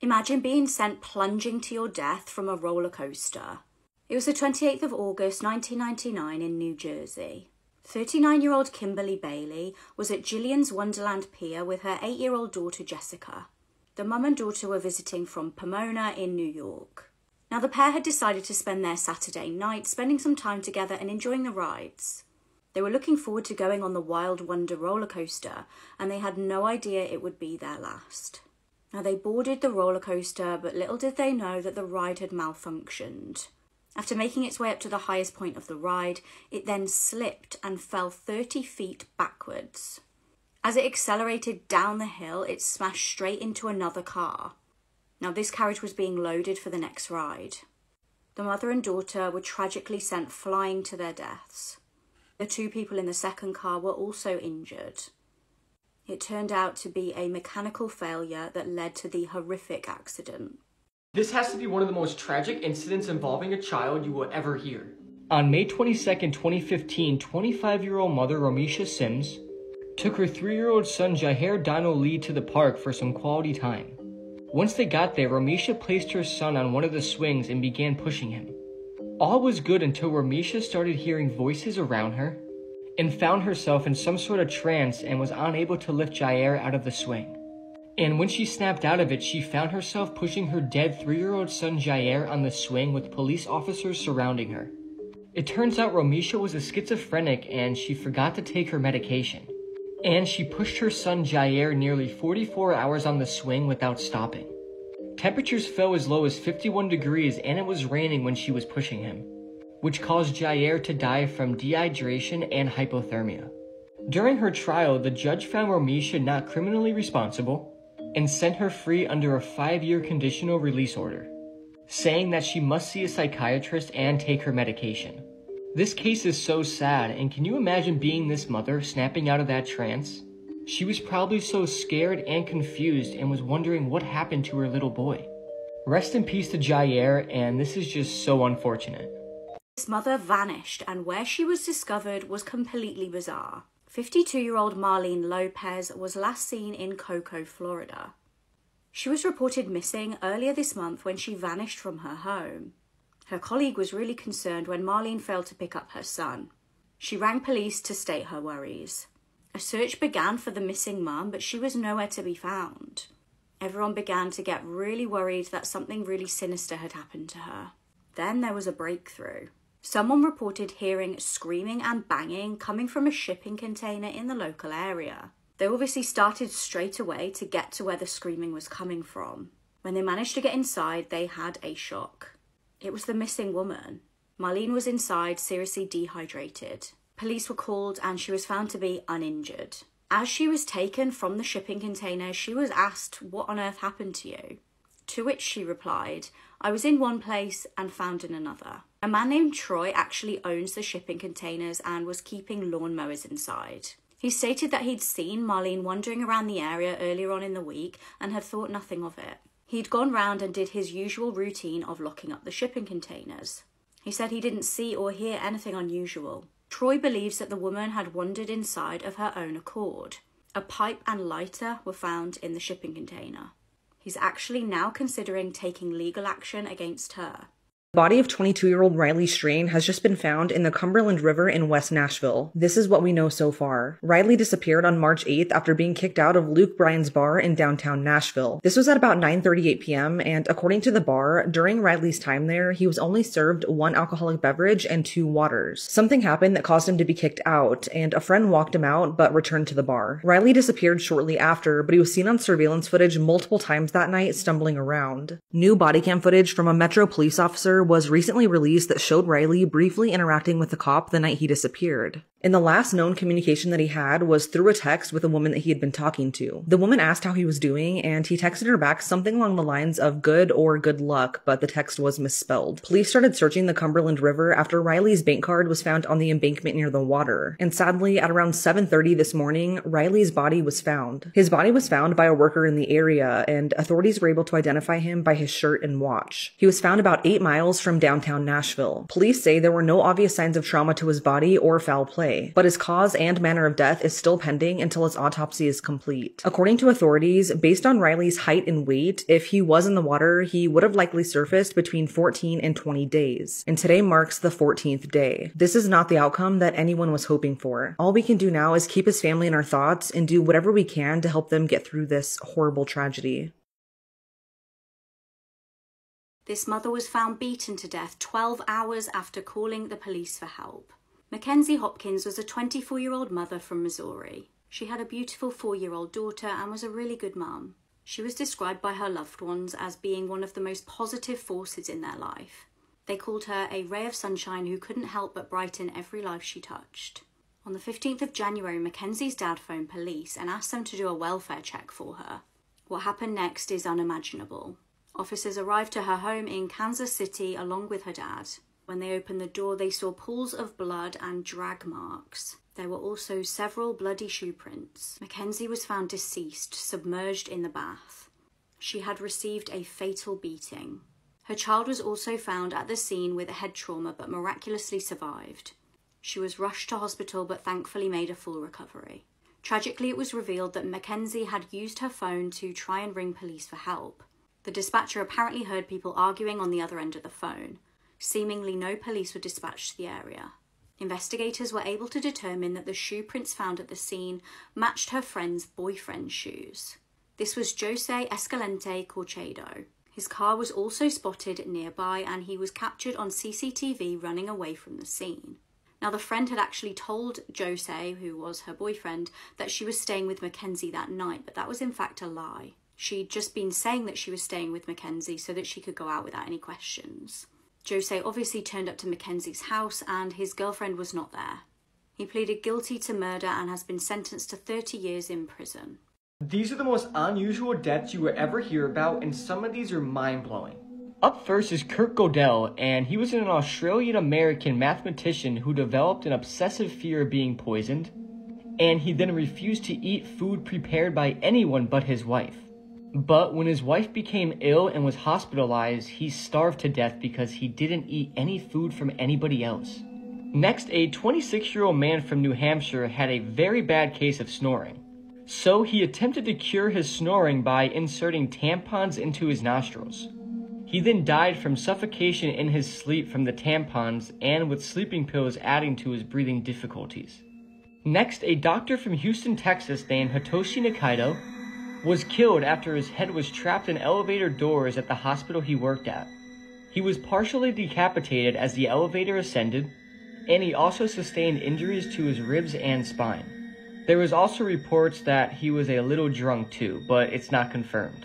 Imagine being sent plunging to your death from a roller coaster. It was the 28th of August, 1999 in New Jersey. 39-year-old Kimberly Bailey was at Jillian's Wonderland Pier with her 8-year-old daughter, Jessica. The mum and daughter were visiting from Pomona in New York. Now, the pair had decided to spend their Saturday night spending some time together and enjoying the rides. They were looking forward to going on the Wild Wonder roller coaster, and they had no idea it would be their last. Now, they boarded the roller coaster, but little did they know that the ride had malfunctioned. After making its way up to the highest point of the ride, it then slipped and fell 30 feet backwards. As it accelerated down the hill, it smashed straight into another car. Now, this carriage was being loaded for the next ride. The mother and daughter were tragically sent flying to their deaths. The two people in the second car were also injured. It turned out to be a mechanical failure that led to the horrific accident. This has to be one of the most tragic incidents involving a child you will ever hear. On May 22nd, 2015, 25-year-old mother Ramesha Sims took her 3-year-old son Jaher Dano Lee to the park for some quality time. Once they got there, Ramesha placed her son on one of the swings and began pushing him. All was good until Ramesha started hearing voices around her and found herself in some sort of trance and was unable to lift Jaher out of the swing. And when she snapped out of it, she found herself pushing her dead 3-year-old son Jaher on the swing with police officers surrounding her. It turns out Ramesha was a schizophrenic and she forgot to take her medication. And she pushed her son Jaher nearly 44 hours on the swing without stopping. Temperatures fell as low as 51 degrees and it was raining when she was pushing him, which caused Jaher to die from dehydration and hypothermia. During her trial, the judge found Ramesha not criminally responsible and sent her free under a 5-year conditional release order, saying that she must see a psychiatrist and take her medication. This case is so sad, and can you imagine being this mother snapping out of that trance? She was probably so scared and confused and was wondering what happened to her little boy. Rest in peace to Jaher, and this is just so unfortunate. His mother vanished, and where she was discovered was completely bizarre. 52-year-old Marlene Lopez was last seen in Cocoa, Florida. She was reported missing earlier this month when she vanished from her home. Her colleague was really concerned when Marlene failed to pick up her son. She rang police to state her worries. A search began for the missing mum, but she was nowhere to be found. Everyone began to get really worried that something really sinister had happened to her. Then there was a breakthrough. Someone reported hearing screaming and banging coming from a shipping container in the local area. They obviously started straight away to get to where the screaming was coming from. When they managed to get inside, they had a shock. It was the missing woman. Marlene was inside, seriously dehydrated. Police were called and she was found to be uninjured. As she was taken from the shipping container, she was asked, "What on earth happened to you?" To which she replied, "I was in one place and found in another." A man named Troy actually owns the shipping containers and was keeping lawnmowers inside. He stated that he'd seen Marlene wandering around the area earlier on in the week and had thought nothing of it. He'd gone round and did his usual routine of locking up the shipping containers. He said he didn't see or hear anything unusual. Troy believes that the woman had wandered inside of her own accord. A pipe and lighter were found in the shipping container. He's actually now considering taking legal action against her. The body of 22-year-old Riley Strain has just been found in the Cumberland River in West Nashville. This is what we know so far. Riley disappeared on March 8th after being kicked out of Luke Bryan's bar in downtown Nashville. This was at about 9:38 p.m. and according to the bar, during Riley's time there, he was only served 1 alcoholic beverage and 2 waters. Something happened that caused him to be kicked out and a friend walked him out but returned to the bar. Riley disappeared shortly after, but he was seen on surveillance footage multiple times that night stumbling around. New body cam footage from a Metro police officer was recently released that showed Riley briefly interacting with the cop the night he disappeared. And the last known communication that he had was through a text with a woman that he had been talking to. The woman asked how he was doing, and he texted her back something along the lines of good or good luck, but the text was misspelled. Police started searching the Cumberland River after Riley's bank card was found on the embankment near the water. And sadly, at around 7:30 this morning, Riley's body was found. His body was found by a worker in the area, and authorities were able to identify him by his shirt and watch. He was found about 8 miles from downtown Nashville. Police say there were no obvious signs of trauma to his body or foul play. away, but his cause and manner of death is still pending until his autopsy is complete. According to authorities, based on Riley's height and weight, if he was in the water, he would have likely surfaced between 14 and 20 days, and today marks the 14th day. This is not the outcome that anyone was hoping for. All we can do now is keep his family in our thoughts and do whatever we can to help them get through this horrible tragedy. This mother was found beaten to death 12 hours after calling the police for help. Mackenzie Hopkins was a 24-year-old mother from Missouri. She had a beautiful 4-year-old daughter and was a really good mum. She was described by her loved ones as being one of the most positive forces in their life. They called her a ray of sunshine who couldn't help but brighten every life she touched. On the 15th of January, Mackenzie's dad phoned police and asked them to do a welfare check for her. What happened next is unimaginable. Officers arrived to her home in Kansas City along with her dad. When they opened the door, they saw pools of blood and drag marks. There were also several bloody shoe prints. Mackenzie was found deceased, submerged in the bath. She had received a fatal beating. Her child was also found at the scene with a head trauma but miraculously survived. She was rushed to hospital but thankfully made a full recovery. Tragically, it was revealed that Mackenzie had used her phone to try and ring police for help. The dispatcher apparently heard people arguing on the other end of the phone. Seemingly no police were dispatched to the area. Investigators were able to determine that the shoe prints found at the scene matched her friend's boyfriend's shoes. This was Jose Escalante Corchado. His car was also spotted nearby and he was captured on CCTV running away from the scene. Now, the friend had actually told Jose, who was her boyfriend, that she was staying with Mackenzie that night, but that was in fact a lie. She'd just been saying that she was staying with Mackenzie so that she could go out without any questions. Jose obviously turned up to Mackenzie's house and his girlfriend was not there. He pleaded guilty to murder and has been sentenced to 30 years in prison. These are the most unusual deaths you will ever hear about, and some of these are mind-blowing. Up first is Kurt Gödel, and he was an Australian-American mathematician who developed an obsessive fear of being poisoned, and he then refused to eat food prepared by anyone but his wife. But when his wife became ill and was hospitalized, he starved to death because he didn't eat any food from anybody else. Next, a 26-year-old man from New Hampshire had a very bad case of snoring. So he attempted to cure his snoring by inserting tampons into his nostrils. He then died from suffocation in his sleep from the tampons and with sleeping pills adding to his breathing difficulties. Next, a doctor from Houston, Texas named Hitoshi Nakaido was killed after his head was trapped in elevator doors at the hospital he worked at. He was partially decapitated as the elevator ascended, and he also sustained injuries to his ribs and spine. There was also reports that he was a little drunk too, but it's not confirmed.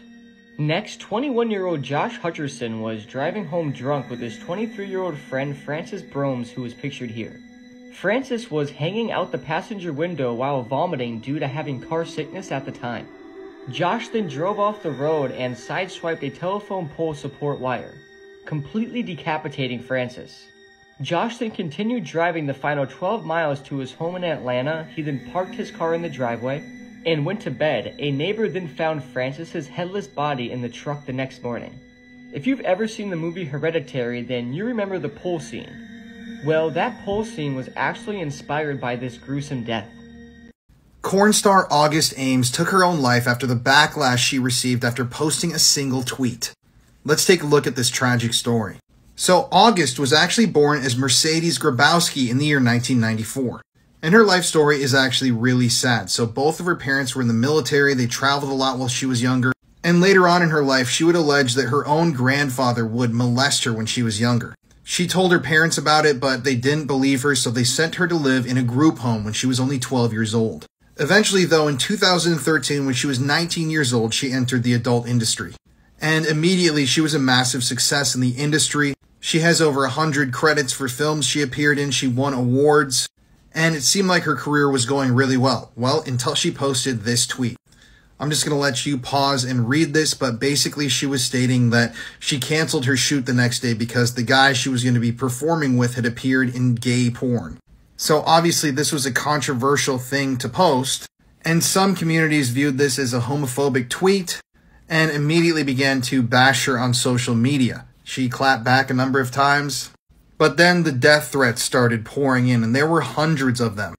Next, 21-year-old Josh Hutcherson was driving home drunk with his 23-year-old friend Francis Bromes, who is pictured here. Francis was hanging out the passenger window while vomiting due to having car sickness at the time. Josh then drove off the road and sideswiped a telephone pole support wire, completely decapitating Francis. Josh then continued driving the final 12 miles to his home in Atlanta. He then parked his car in the driveway and went to bed. A neighbor then found Francis's headless body in the truck the next morning. If you've ever seen the movie Hereditary, then you remember the pole scene. Well, that pole scene was actually inspired by this gruesome death. Corn star August Ames took her own life after the backlash she received after posting a single tweet. Let's take a look at this tragic story. So August was actually born as Mercedes Grabowski in the year 1994. And her life story is actually really sad. So both of her parents were in the military, they traveled a lot while she was younger, and later on in her life she would allege that her own grandfather would molest her when she was younger. She told her parents about it, but they didn't believe her, so they sent her to live in a group home when she was only 12 years old. Eventually, though, in 2013, when she was 19 years old, she entered the adult industry. And immediately, she was a massive success in the industry. She has over 100 credits for films she appeared in. She won awards. And it seemed like her career was going really well. Well, until she posted this tweet. I'm just going to let you pause and read this, but basically, she was stating that she canceled her shoot the next day because the guy she was going to be performing with had appeared in gay porn. So obviously this was a controversial thing to post, and some communities viewed this as a homophobic tweet and immediately began to bash her on social media. She clapped back a number of times, But then the death threats started pouring in, and there were hundreds of them.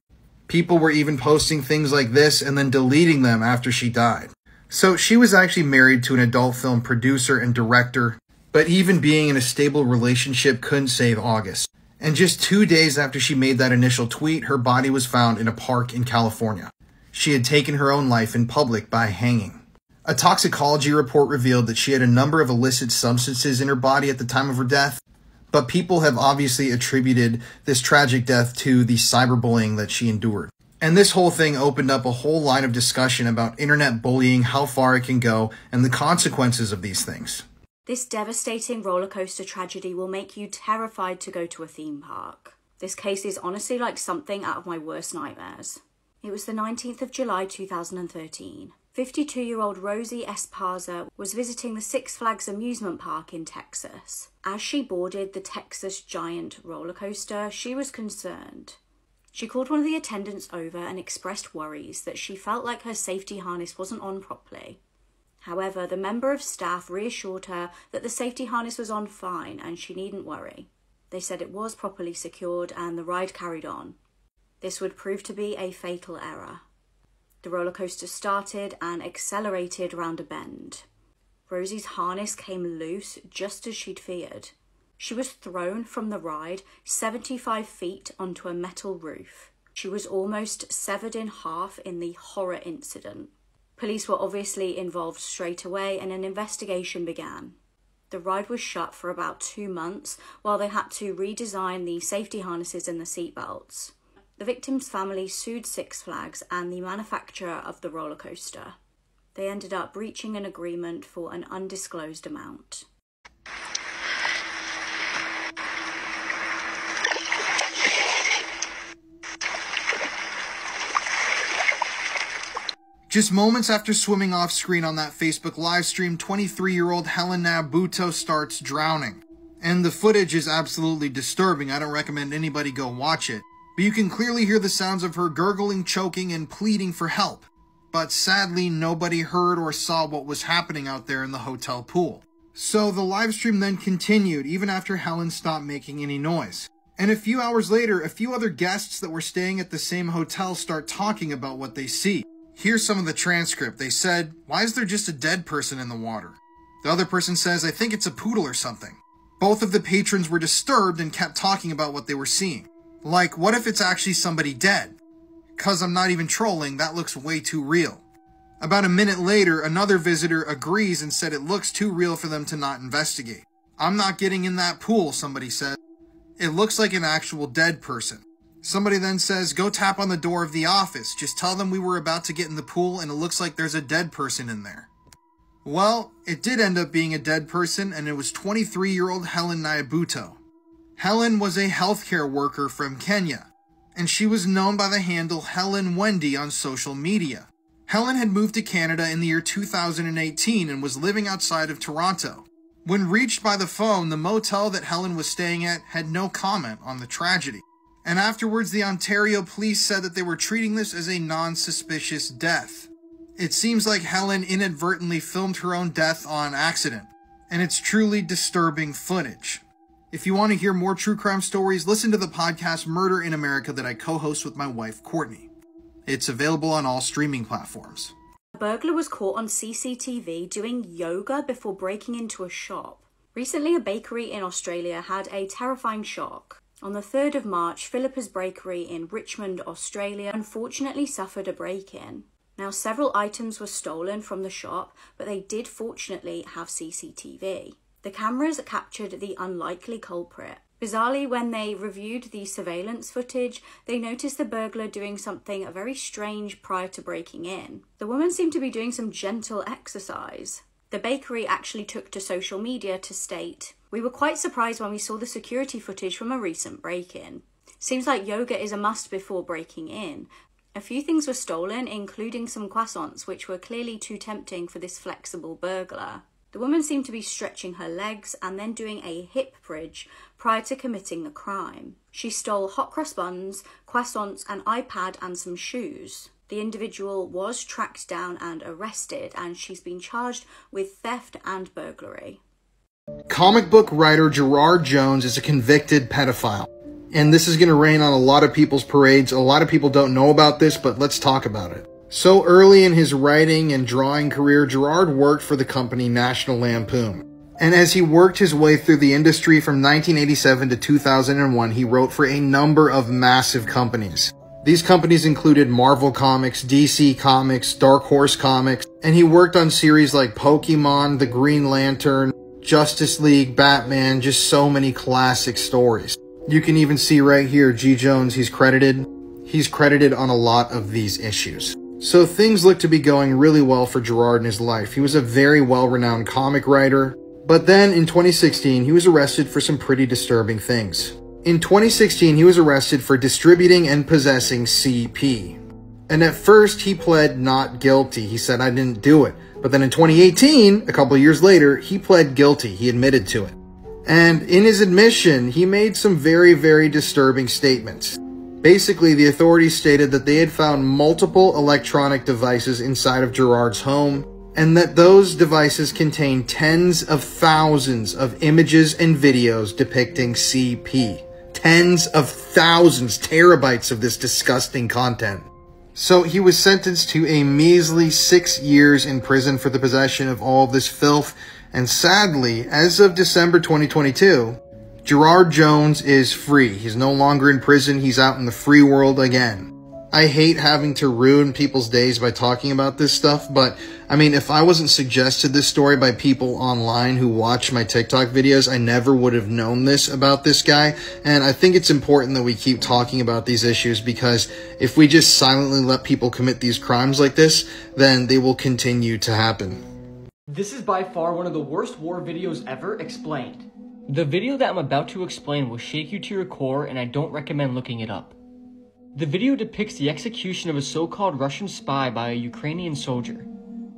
People were even posting things like this and then deleting them after she died. So she was actually married to an adult film producer and director, but even being in a stable relationship couldn't save August. And just 2 days after she made that initial tweet, her body was found in a park in California. She had taken her own life in public by hanging. A toxicology report revealed that she had a number of illicit substances in her body at the time of her death, but people have obviously attributed this tragic death to the cyberbullying that she endured. And this whole thing opened up a whole line of discussion about internet bullying, how far it can go, and the consequences of these things. This devastating roller coaster tragedy will make you terrified to go to a theme park. This case is honestly like something out of my worst nightmares. It was the 19th of July 2013. 52-year-old Rosie Esparza was visiting the Six Flags amusement park in Texas. As she boarded the Texas Giant roller coaster, she was concerned. She called one of the attendants over and expressed worries that she felt like her safety harness wasn't on properly. However, the member of staff reassured her that the safety harness was on fine and she needn't worry. They said it was properly secured and the ride carried on. This would prove to be a fatal error. The roller coaster started and accelerated round a bend. Rosie's harness came loose just as she'd feared. She was thrown from the ride 75 feet onto a metal roof. She was almost severed in half in the horror incident. Police were obviously involved straight away and an investigation began. The ride was shut for about 2 months while they had to redesign the safety harnesses and the seatbelts. The victim's family sued Six Flags and the manufacturer of the roller coaster. They ended up reaching an agreement for an undisclosed amount. Just moments after swimming off screen on that Facebook live stream, 23-year-old Helen Nyabuto starts drowning. And the footage is absolutely disturbing. I don't recommend anybody go watch it. But you can clearly hear the sounds of her gurgling, choking, and pleading for help. But sadly, nobody heard or saw what was happening out there in the hotel pool. So the livestream then continued, even after Helen stopped making any noise. And a few hours later, a few other guests that were staying at the same hotel start talking about what they see. Here's some of the transcript. They said, "Why is there just a dead person in the water?" The other person says, "I think it's a poodle or something." Both of the patrons were disturbed and kept talking about what they were seeing. Like, what if it's actually somebody dead? 'Cause I'm not even trolling, that looks way too real. About a minute later, another visitor agrees and said it looks too real for them to not investigate. "I'm not getting in that pool," somebody said. "It looks like an actual dead person." Somebody then says, "Go tap on the door of the office. Just tell them we were about to get in the pool and it looks like there's a dead person in there." Well, it did end up being a dead person, and it was 23-year-old Helen Nyabuto. Helen was a healthcare worker from Kenya, and she was known by the handle Helen Wendy on social media. Helen had moved to Canada in the year 2018 and was living outside of Toronto. When reached by the phone, the motel that Helen was staying at had no comment on the tragedy. And afterwards, the Ontario police said that they were treating this as a non-suspicious death. It seems like Helen inadvertently filmed her own death on accident, and it's truly disturbing footage. If you want to hear more true crime stories, listen to the podcast Murder in America that I co-host with my wife, Courtney. It's available on all streaming platforms. A burglar was caught on CCTV doing yoga before breaking into a shop. Recently, a bakery in Australia had a terrifying shock. On the 3rd of March, Philippa's Bakery in Richmond, Australia, unfortunately suffered a break-in. Now, several items were stolen from the shop, but they did fortunately have CCTV. The cameras captured the unlikely culprit. Bizarrely, when they reviewed the surveillance footage, they noticed the burglar doing something very strange prior to breaking in. The woman seemed to be doing some gentle exercise. The bakery actually took to social media to state, "We were quite surprised when we saw the security footage from a recent break-in. Seems like yoga is a must before breaking in. A few things were stolen, including some croissants, which were clearly too tempting for this flexible burglar. The woman seemed to be stretching her legs and then doing a hip bridge prior to committing the crime. She stole hot cross buns, croissants, an iPad and some shoes. The individual was tracked down and arrested, and she's been charged with theft and burglary." Comic book writer Gerard Jones is a convicted pedophile. And this is going to rain on a lot of people's parades. A lot of people don't know about this, but let's talk about it. So early in his writing and drawing career, Gerard worked for the company National Lampoon. And as he worked his way through the industry from 1987 to 2001, he wrote for a number of massive companies. These companies included Marvel Comics, DC Comics, Dark Horse Comics, and he worked on series like Pokemon, The Green Lantern, Justice League, Batman, just so many classic stories. You can even see right here, G. Jones, he's credited on a lot of these issues. So things looked to be going really well for Gerard in his life. He was a very well-renowned comic writer. But then in 2016, he was arrested for some pretty disturbing things. In 2016, he was arrested for distributing and possessing CP. And at first, he pled not guilty. He said, I didn't do it. But then in 2018, a couple years later, he pled guilty. He admitted to it. And in his admission, he made some very, very disturbing statements. Basically, the authorities stated that they had found multiple electronic devices inside of Gerard's home, and that those devices contain tens of thousands of images and videos depicting CP. Tens of thousands, terabytes of this disgusting content. So he was sentenced to a measly 6 years in prison for the possession of all this filth, and sadly, as of December 2022, Gerard Jones is free. He's no longer in prison, he's out in the free world again. I hate having to ruin people's days by talking about this stuff, but I mean, if I wasn't suggested this story by people online who watch my TikTok videos, I never would have known this about this guy. And I think it's important that we keep talking about these issues, because if we just silently let people commit these crimes like this, then they will continue to happen. This is by far one of the worst war videos ever explained. The video that I'm about to explain will shake you to your core, and I don't recommend looking it up. The video depicts the execution of a so-called Russian spy by a Ukrainian soldier.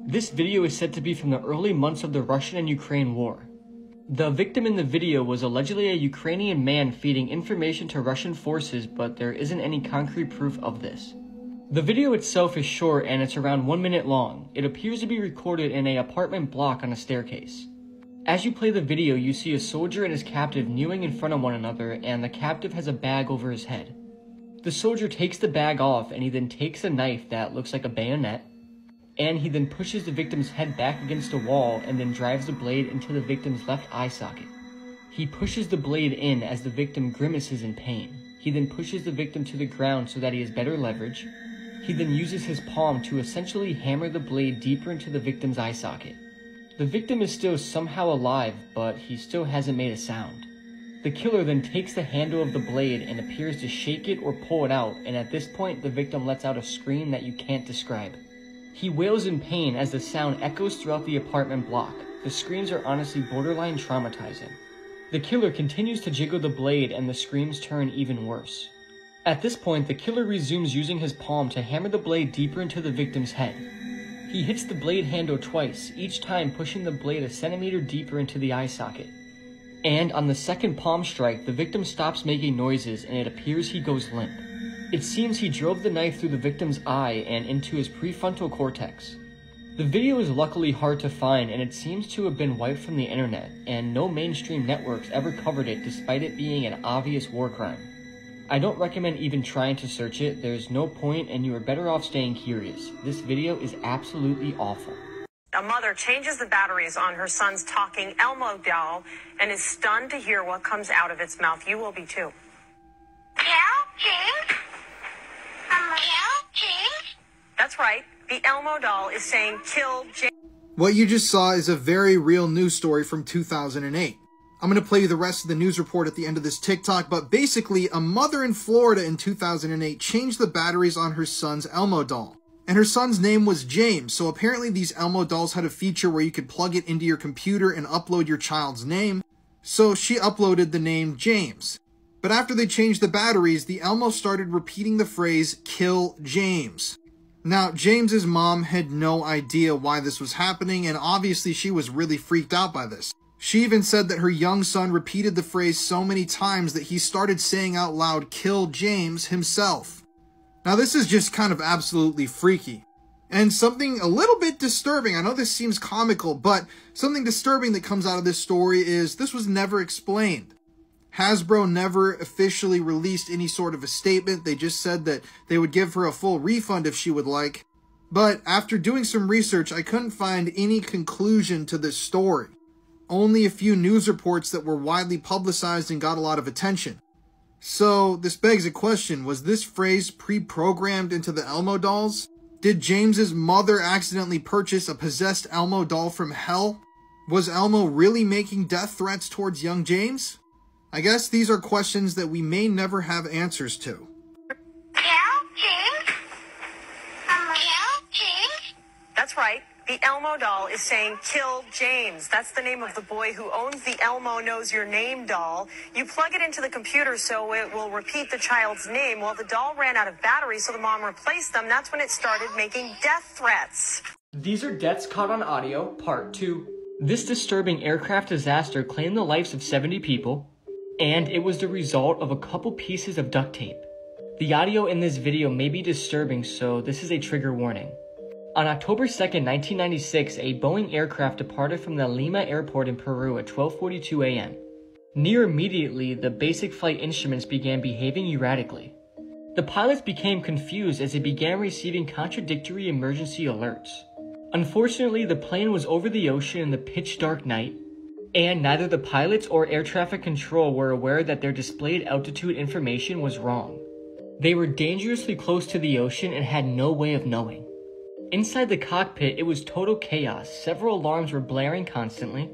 This video is said to be from the early months of the Russian and Ukraine war. The victim in the video was allegedly a Ukrainian man feeding information to Russian forces, but there isn't any concrete proof of this. The video itself is short and it's around 1 minute long. It appears to be recorded in an apartment block on a staircase. As you play the video, you see a soldier and his captive kneeling in front of one another, and the captive has a bag over his head. The soldier takes the bag off, and he then takes a knife that looks like a bayonet, and he then pushes the victim's head back against a wall and then drives the blade into the victim's left eye socket. He pushes the blade in as the victim grimaces in pain. He then pushes the victim to the ground so that he has better leverage. He then uses his palm to essentially hammer the blade deeper into the victim's eye socket. The victim is still somehow alive, but he still hasn't made a sound. The killer then takes the handle of the blade and appears to shake it or pull it out, and at this point the victim lets out a scream that you can't describe. He wails in pain as the sound echoes throughout the apartment block. The screams are honestly borderline traumatizing. The killer continues to jiggle the blade and the screams turn even worse. At this point the killer resumes using his palm to hammer the blade deeper into the victim's head. He hits the blade handle twice, each time pushing the blade a centimeter deeper into the eye socket. And on the second palm strike, the victim stops making noises and it appears he goes limp. It seems he drove the knife through the victim's eye and into his prefrontal cortex. The video is luckily hard to find, and it seems to have been wiped from the internet, and no mainstream networks ever covered it despite it being an obvious war crime. I don't recommend even trying to search it, there's no point, and you are better off staying curious. This video is absolutely awful. A mother changes the batteries on her son's talking Elmo doll and is stunned to hear what comes out of its mouth. You will be too. Kill James? That's right. The Elmo doll is saying kill James. What you just saw is a very real news story from 2008. I'm going to play you the rest of the news report at the end of this TikTok, but basically a mother in Florida in 2008 changed the batteries on her son's Elmo doll. And her son's name was James, so apparently these Elmo dolls had a feature where you could plug it into your computer and upload your child's name, so she uploaded the name James. But after they changed the batteries, the Elmo started repeating the phrase, kill James. Now, James's mom had no idea why this was happening, and obviously she was really freaked out by this. She even said that her young son repeated the phrase so many times that he started saying out loud, kill James himself. Now this is just kind of absolutely freaky. And something a little bit disturbing, I know this seems comical, but something disturbing that comes out of this story is this was never explained. Hasbro never officially released any sort of a statement. They just said that they would give her a full refund if she would like. But after doing some research, I couldn't find any conclusion to this story. Only a few news reports that were widely publicized and got a lot of attention. So this begs a question, was this phrase pre-programmed into the Elmo dolls? Did James's mother accidentally purchase a possessed Elmo doll from hell? Was Elmo really making death threats towards young James? I guess these are questions that we may never have answers to. Kill James? That's right. The Elmo doll is saying, "Kill James." That's the name of the boy who owns the Elmo Knows Your Name doll. You plug it into the computer so it will repeat the child's name. Well, the doll ran out of battery, so the mom replaced them. That's when it started making death threats. These are deaths caught on audio, part 2. This disturbing aircraft disaster claimed the lives of 70 people, and it was the result of a couple pieces of duct tape. The audio in this video may be disturbing, so this is a trigger warning. On October 2, 1996, a Boeing aircraft departed from the Lima airport in Peru at 12:42 a.m. Near immediately, the basic flight instruments began behaving erratically. The pilots became confused as they began receiving contradictory emergency alerts. Unfortunately, the plane was over the ocean in the pitch dark night, and neither the pilots or air traffic control were aware that their displayed altitude information was wrong. They were dangerously close to the ocean and had no way of knowing. Inside the cockpit, it was total chaos. Several alarms were blaring constantly.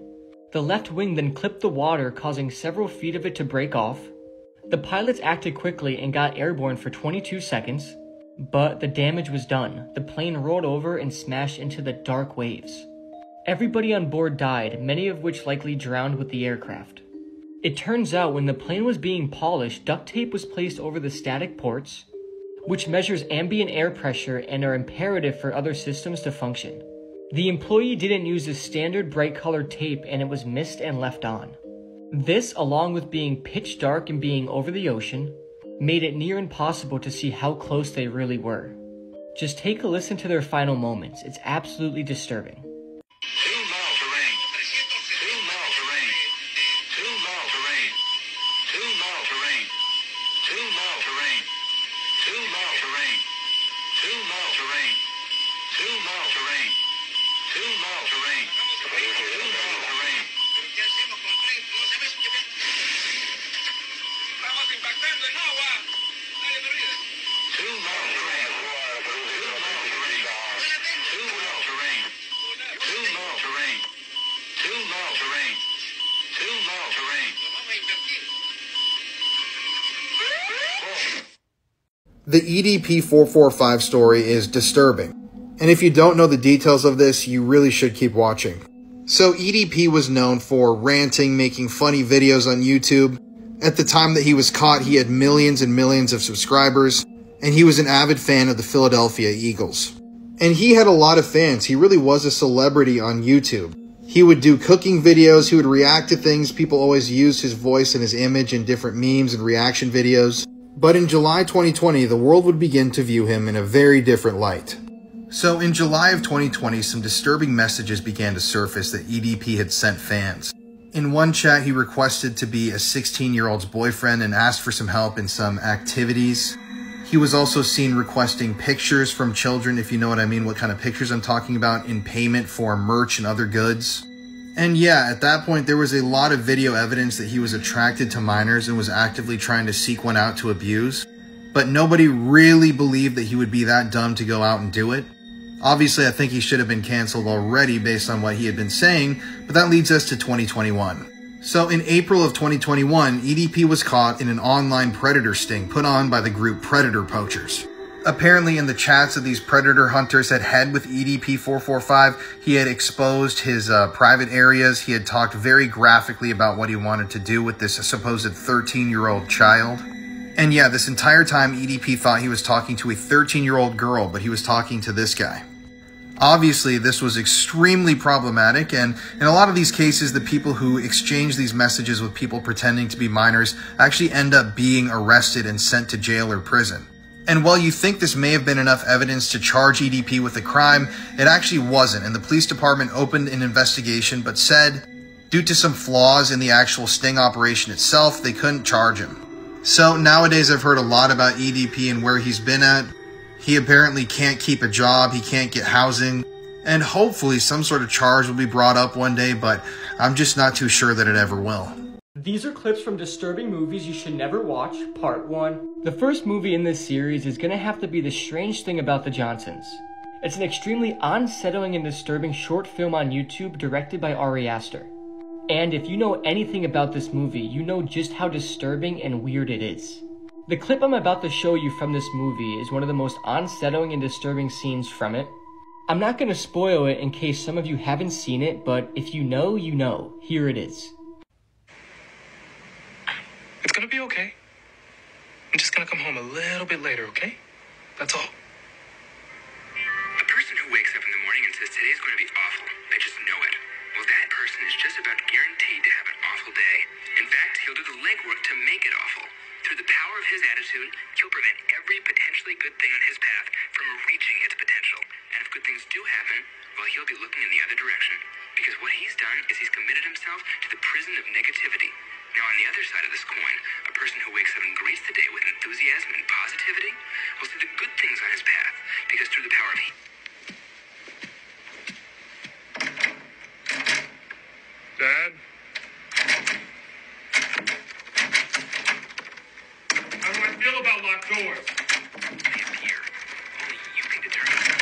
The left wing then clipped the water, causing several feet of it to break off. The pilots acted quickly and got airborne for 22 seconds, but the damage was done. The plane rolled over and smashed into the dark waves. Everybody on board died, many of which likely drowned with the aircraft. It turns out when the plane was being polished, duct tape was placed over the static ports, which measures ambient air pressure and are imperative for other systems to function. The employee didn't use the standard bright colored tape and it was missed and left on. This, along with being pitch dark and being over the ocean, made it near impossible to see how close they really were. Just take a listen to their final moments. It's absolutely disturbing. 2 miles of rain. 2 miles of rain. 2 miles of rain. 2 miles of rain. 2 miles of rain. 2 miles of rain. 2 miles of rain. 2 miles of rain. 2 miles of rain. 2 miles of rain. The EDP 445 story is disturbing, and if you don't know the details of this, you really should keep watching. So EDP was known for ranting, making funny videos on YouTube. At the time that he was caught, he had millions and millions of subscribers, and he was an avid fan of the Philadelphia Eagles. And he had a lot of fans. He really was a celebrity on YouTube. He would do cooking videos, he would react to things. People always used his voice and his image in different memes and reaction videos. But in July 2020, the world would begin to view him in a very different light. So in July of 2020, some disturbing messages began to surface that EDP had sent fans. In one chat, he requested to be a 16-year-old's boyfriend and asked for some help in some activities. He was also seen requesting pictures from children, if you know what I mean, what kind of pictures I'm talking about, in payment for merch and other goods. And yeah, at that point, there was a lot of video evidence that he was attracted to minors and was actively trying to seek one out to abuse. But nobody really believed that he would be that dumb to go out and do it. Obviously, I think he should have been canceled already based on what he had been saying, but that leads us to 2021. So in April of 2021, EDP was caught in an online predator sting put on by the group Predator Poachers. Apparently in the chats that these predator hunters had had with EDP 445, he had exposed his private areas. He had talked very graphically about what he wanted to do with this supposed 13-year-old child. And yeah, this entire time EDP thought he was talking to a 13-year-old girl, but he was talking to this guy. Obviously, this was extremely problematic, and in a lot of these cases, the people who exchange these messages with people pretending to be minors actually end up being arrested and sent to jail or prison. And while you think this may have been enough evidence to charge EDP with the crime, it actually wasn't, and the police department opened an investigation but said, due to some flaws in the actual sting operation itself, they couldn't charge him. So nowadays I've heard a lot about EDP and where he's been at. He apparently can't keep a job, he can't get housing, and hopefully some sort of charge will be brought up one day, but I'm just not too sure that it ever will. These are clips from Disturbing Movies You Should Never Watch, Part 1. The first movie in this series is going to have to be The Strange Thing About the Johnsons. It's an extremely unsettling and disturbing short film on YouTube directed by Ari Aster. And if you know anything about this movie, you know just how disturbing and weird it is. The clip I'm about to show you from this movie is one of the most unsettling and disturbing scenes from it. I'm not going to spoil it in case some of you haven't seen it, but if you know, you know. Here it is. It's gonna be okay. I'm just gonna come home a little bit later, okay? That's all. The person who wakes up in the morning and says today's gonna be awful, I just know it. Well, that person is just about guaranteed to have an awful day. In fact, he'll do the legwork to make it awful. Through the power of his attitude, he'll prevent every potentially good thing on his path from reaching its potential. And if good things do happen, well, he'll be looking in the other direction. Because what he's done is he's committed himself to the prison of negativity. Now, on the other side of this coin, a person who wakes up and greets the day with enthusiasm and positivity will see the good things on his path, because through the power of heat. Dad? How do I feel about locked doors? They appear. Only you can determine them.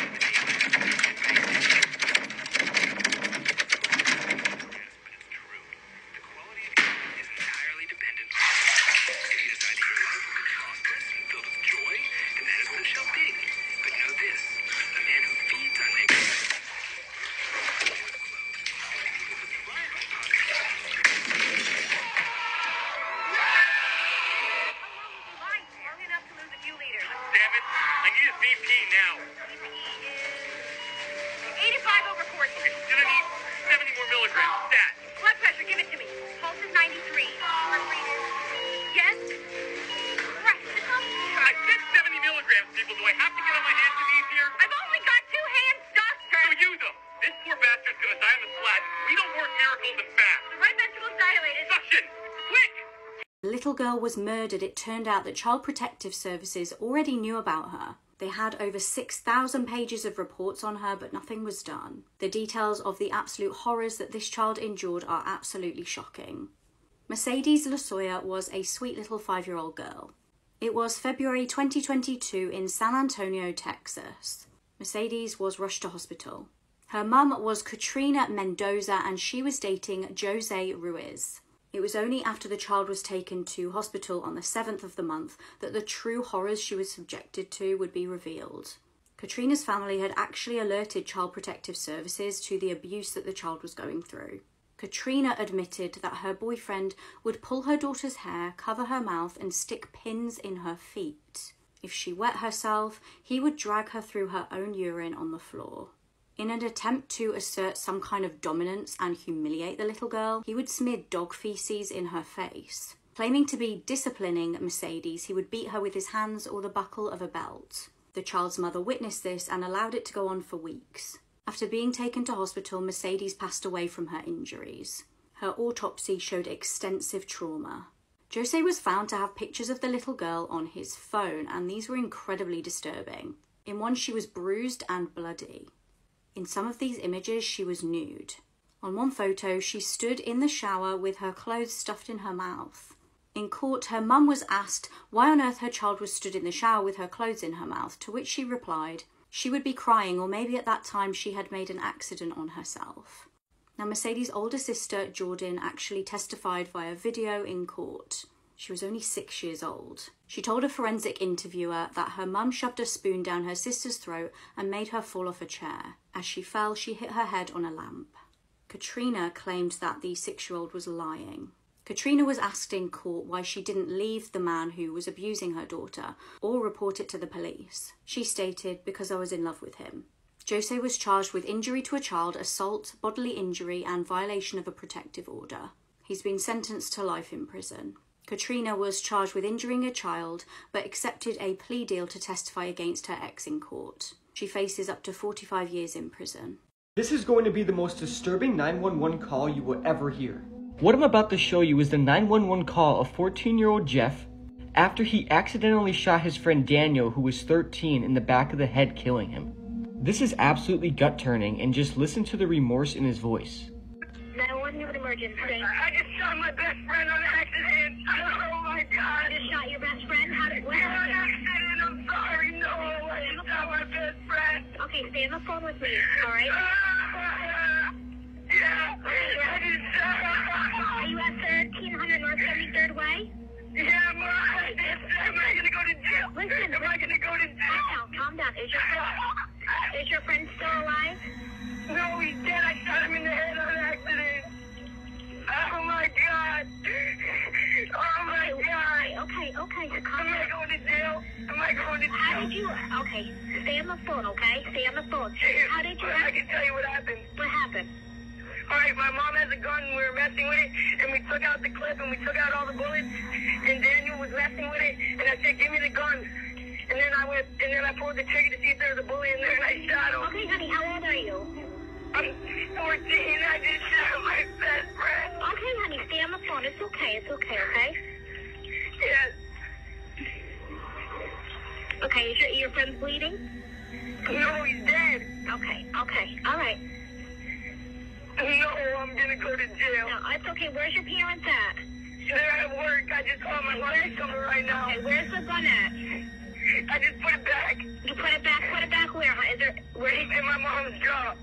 Girl was murdered. It turned out that Child Protective Services already knew about her. They had over 6,000 pages of reports on her, but nothing was done. The details of the absolute horrors that this child endured are absolutely shocking. Mercedes Lozoya was a sweet little 5-year-old girl. It was February 2022 in San Antonio, Texas. Mercedes was rushed to hospital. Her mum was Katrina Mendoza and she was dating Jose Ruiz. It was only after the child was taken to hospital on the 7th of the month that the true horrors she was subjected to would be revealed. Katrina's family had actually alerted Child Protective Services to the abuse that the child was going through. Katrina admitted that her boyfriend would pull her daughter's hair, cover her mouth, and stick pins in her feet. If she wet herself, he would drag her through her own urine on the floor. In an attempt to assert some kind of dominance and humiliate the little girl, he would smear dog feces in her face. Claiming to be disciplining Mercedes, he would beat her with his hands or the buckle of a belt. The child's mother witnessed this and allowed it to go on for weeks. After being taken to hospital, Mercedes passed away from her injuries. Her autopsy showed extensive trauma. Jose was found to have pictures of the little girl on his phone, and these were incredibly disturbing. In one, she was bruised and bloody. In some of these images, she was nude. On one photo, she stood in the shower with her clothes stuffed in her mouth. In court, her mum was asked why on earth her child was stood in the shower with her clothes in her mouth, to which she replied, she would be crying, or maybe at that time she had made an accident on herself. Now, Mercedes' older sister, Jordan, actually testified via video in court. She was only 6 years old. She told a forensic interviewer that her mum shoved a spoon down her sister's throat and made her fall off a chair. As she fell, she hit her head on a lamp. Katrina claimed that the 6-year-old was lying. Katrina was asked in court why she didn't leave the man who was abusing her daughter or report it to the police. She stated, because I was in love with him. Jose was charged with injury to a child, assault, bodily injury, and violation of a protective order. He's been sentenced to life in prison. Katrina was charged with injuring a child, but accepted a plea deal to testify against her ex in court. She faces up to 45 years in prison. This is going to be the most disturbing 911 call you will ever hear. What I'm about to show you is the 911 call of 14-year-old Jeff after he accidentally shot his friend Daniel, who was 13, in the back of the head, killing him. This is absolutely gut-turning, and just listen to the remorse in his voice. 911 with emergency. I just shot my best friend on accident. Oh my God. You just shot your best friend? How did it happen? On accident, I'm sorry. No, I just shot my best friend. Okay, stay on the phone with me, alright? Yeah, I just shot her. Are you at 1300 North 73rd Way? Yeah, Ma, am I gonna go to jail? Listen. Am I gonna go to jail? Calm down. Is your friend still alive? No, he's dead. I shot him in the head on accident. Oh my God. Oh my God. Okay. Am I going to jail? How did you? Okay, stay on the phone. How did you? I can tell you what happened. What happened? All right, my mom has a gun. We were messing with it, and we took out the clip, and we took out all the bullets. And Daniel was messing with it, and I said, "Give me the gun." And then I went, and then I pulled the trigger to see if there was a bullet in there, and I shot him. Okay, honey, how old are you? I'm 14. I just shot my best friend. Okay, honey, stay on the phone. It's okay. Okay? Yes. Okay, is your friend bleeding? No, he's dead. Okay, all right. No, I'm gonna go to jail. No, it's okay. Where's your parents at? They're at work. I just called my mom somewhere right now. Okay, where's the gun at? I just put it back. You put it back? Put it back where? Is there, where? In my mom's job.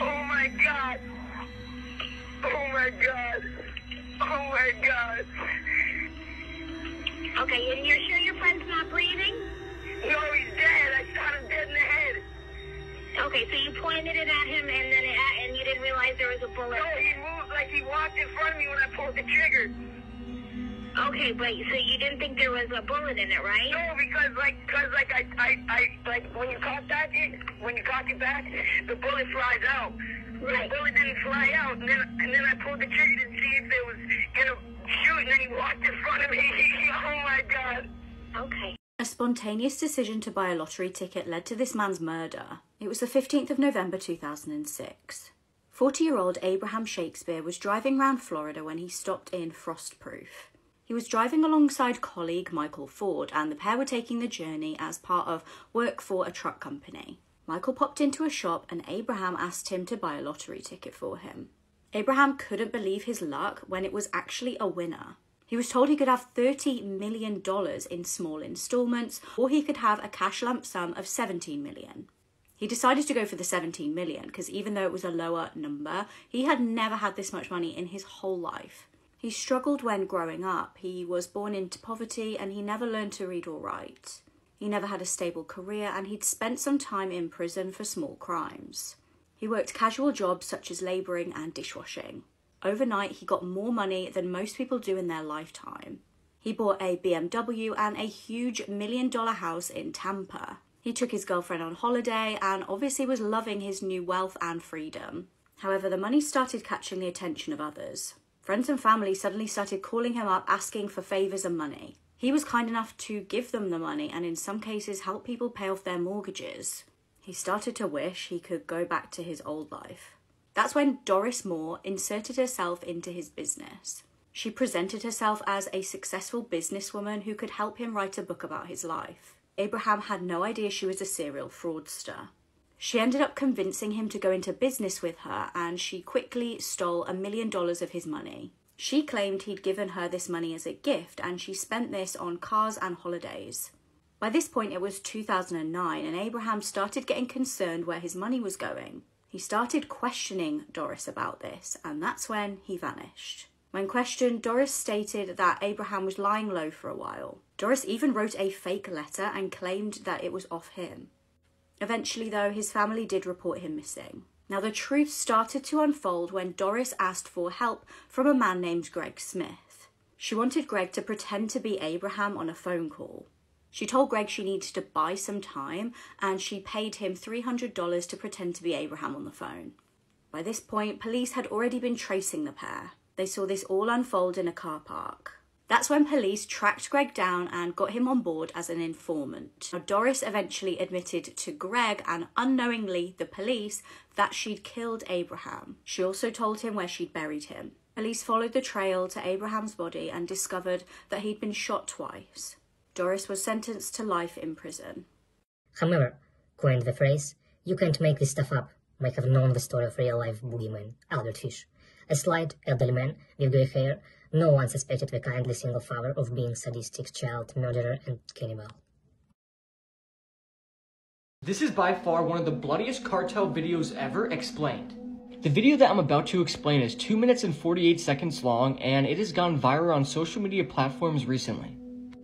Oh my God. Oh my God. Okay, and you're sure your friend's not breathing? No, he's dead. I shot him dead in the head. Okay, so you pointed it at him and then and you didn't realize there was a bullet. No, he moved like he walked in front of me when I pulled the trigger. Okay, but so you didn't think there was a bullet in it, right? No, because I when you cock it back, the bullet flies out. Right. The bullet didn't fly out, and then I pulled the trigger to see if it was gonna shoot, and then he walked in front of me. Oh my God. Okay. A spontaneous decision to buy a lottery ticket led to this man's murder. It was the 15th of November 2006. 40-year-old Abraham Shakespeare was driving around Florida when he stopped in Frostproof. He was driving alongside colleague Michael Ford, and the pair were taking the journey as part of work for a truck company. Michael popped into a shop and Abraham asked him to buy a lottery ticket for him. Abraham couldn't believe his luck when it was actually a winner. He was told he could have $30 million in small installments, or he could have a cash lump sum of $17 million. He decided to go for the $17 million because even though it was a lower number, he had never had this much money in his whole life. He struggled when growing up. He was born into poverty and he never learned to read or write. He never had a stable career and he'd spent some time in prison for small crimes. He worked casual jobs such as labouring and dishwashing. Overnight, he got more money than most people do in their lifetime. He bought a BMW and a huge $1 million house in Tampa. He took his girlfriend on holiday and obviously was loving his new wealth and freedom. However, the money started catching the attention of others. Friends and family suddenly started calling him up asking for favours and money. He was kind enough to give them the money and in some cases help people pay off their mortgages. He started to wish he could go back to his old life. That's when Doris Moore inserted herself into his business. She presented herself as a successful businesswoman who could help him write a book about his life. Abraham had no idea she was a serial fraudster. She ended up convincing him to go into business with her and she quickly stole $1 million of his money. She claimed he'd given her this money as a gift and she spent this on cars and holidays. By this point it was 2009 and Abraham started getting concerned where his money was going. He started questioning Doris about this and that's when he vanished. When questioned, Doris stated that Abraham was lying low for a while. Doris even wrote a fake letter and claimed that it was off him. Eventually, though, his family did report him missing. Now, the truth started to unfold when Doris asked for help from a man named Greg Smith. She wanted Greg to pretend to be Abraham on a phone call. She told Greg she needed to buy some time, and she paid him $300 to pretend to be Abraham on the phone. By this point, police had already been tracing the pair. They saw this all unfold in a car park. That's when police tracked Greg down and got him on board as an informant. Now, Doris eventually admitted to Greg and unknowingly the police that she'd killed Abraham. She also told him where she'd buried him. Police followed the trail to Abraham's body and discovered that he'd been shot twice. Doris was sentenced to life in prison. However, coined the phrase, you can't make this stuff up. Might have known the story of real-life boogeyman Albert Fish. A slight, elderly man with grey hair, no one suspected the kindly single father of being sadistic child murderer and cannibal. This is by far one of the bloodiest cartel videos ever explained. The video that I'm about to explain is 2 minutes and 48 seconds long, and it has gone viral on social media platforms recently.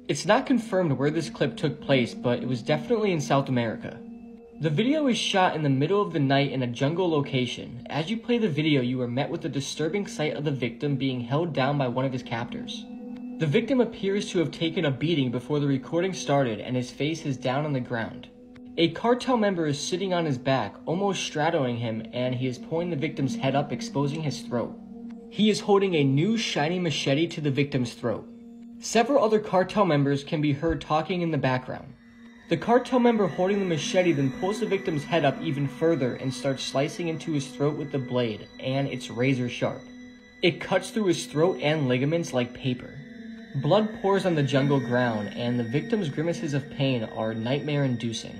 It's not confirmed where this clip took place, but it was definitely in South America. The video is shot in the middle of the night in a jungle location. As you play the video, you are met with the disturbing sight of the victim being held down by one of his captors. The victim appears to have taken a beating before the recording started, and his face is down on the ground. A cartel member is sitting on his back, almost straddling him, and he is pulling the victim's head up, exposing his throat. He is holding a new shiny machete to the victim's throat. Several other cartel members can be heard talking in the background. The cartel member holding the machete then pulls the victim's head up even further and starts slicing into his throat with the blade, and it's razor sharp. It cuts through his throat and ligaments like paper. Blood pours on the jungle ground, and the victim's grimaces of pain are nightmare-inducing,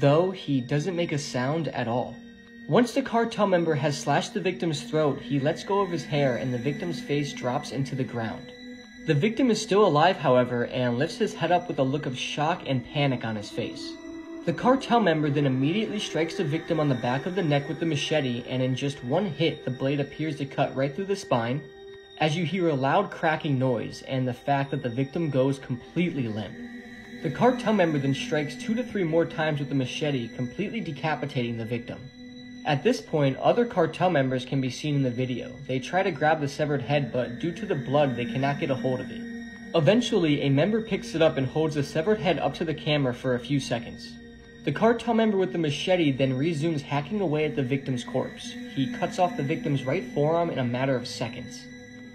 though he doesn't make a sound at all. Once the cartel member has slashed the victim's throat, he lets go of his hair and the victim's face drops into the ground. The victim is still alive, however, and lifts his head up with a look of shock and panic on his face. The cartel member then immediately strikes the victim on the back of the neck with the machete, and in just one hit, the blade appears to cut right through the spine, as you hear a loud cracking noise and the fact that the victim goes completely limp. The cartel member then strikes 2 to 3 more times with the machete, completely decapitating the victim. At this point, other cartel members can be seen in the video. They try to grab the severed head, but due to the blood, they cannot get a hold of it. Eventually, a member picks it up and holds the severed head up to the camera for a few seconds. The cartel member with the machete then resumes hacking away at the victim's corpse. He cuts off the victim's right forearm in a matter of seconds.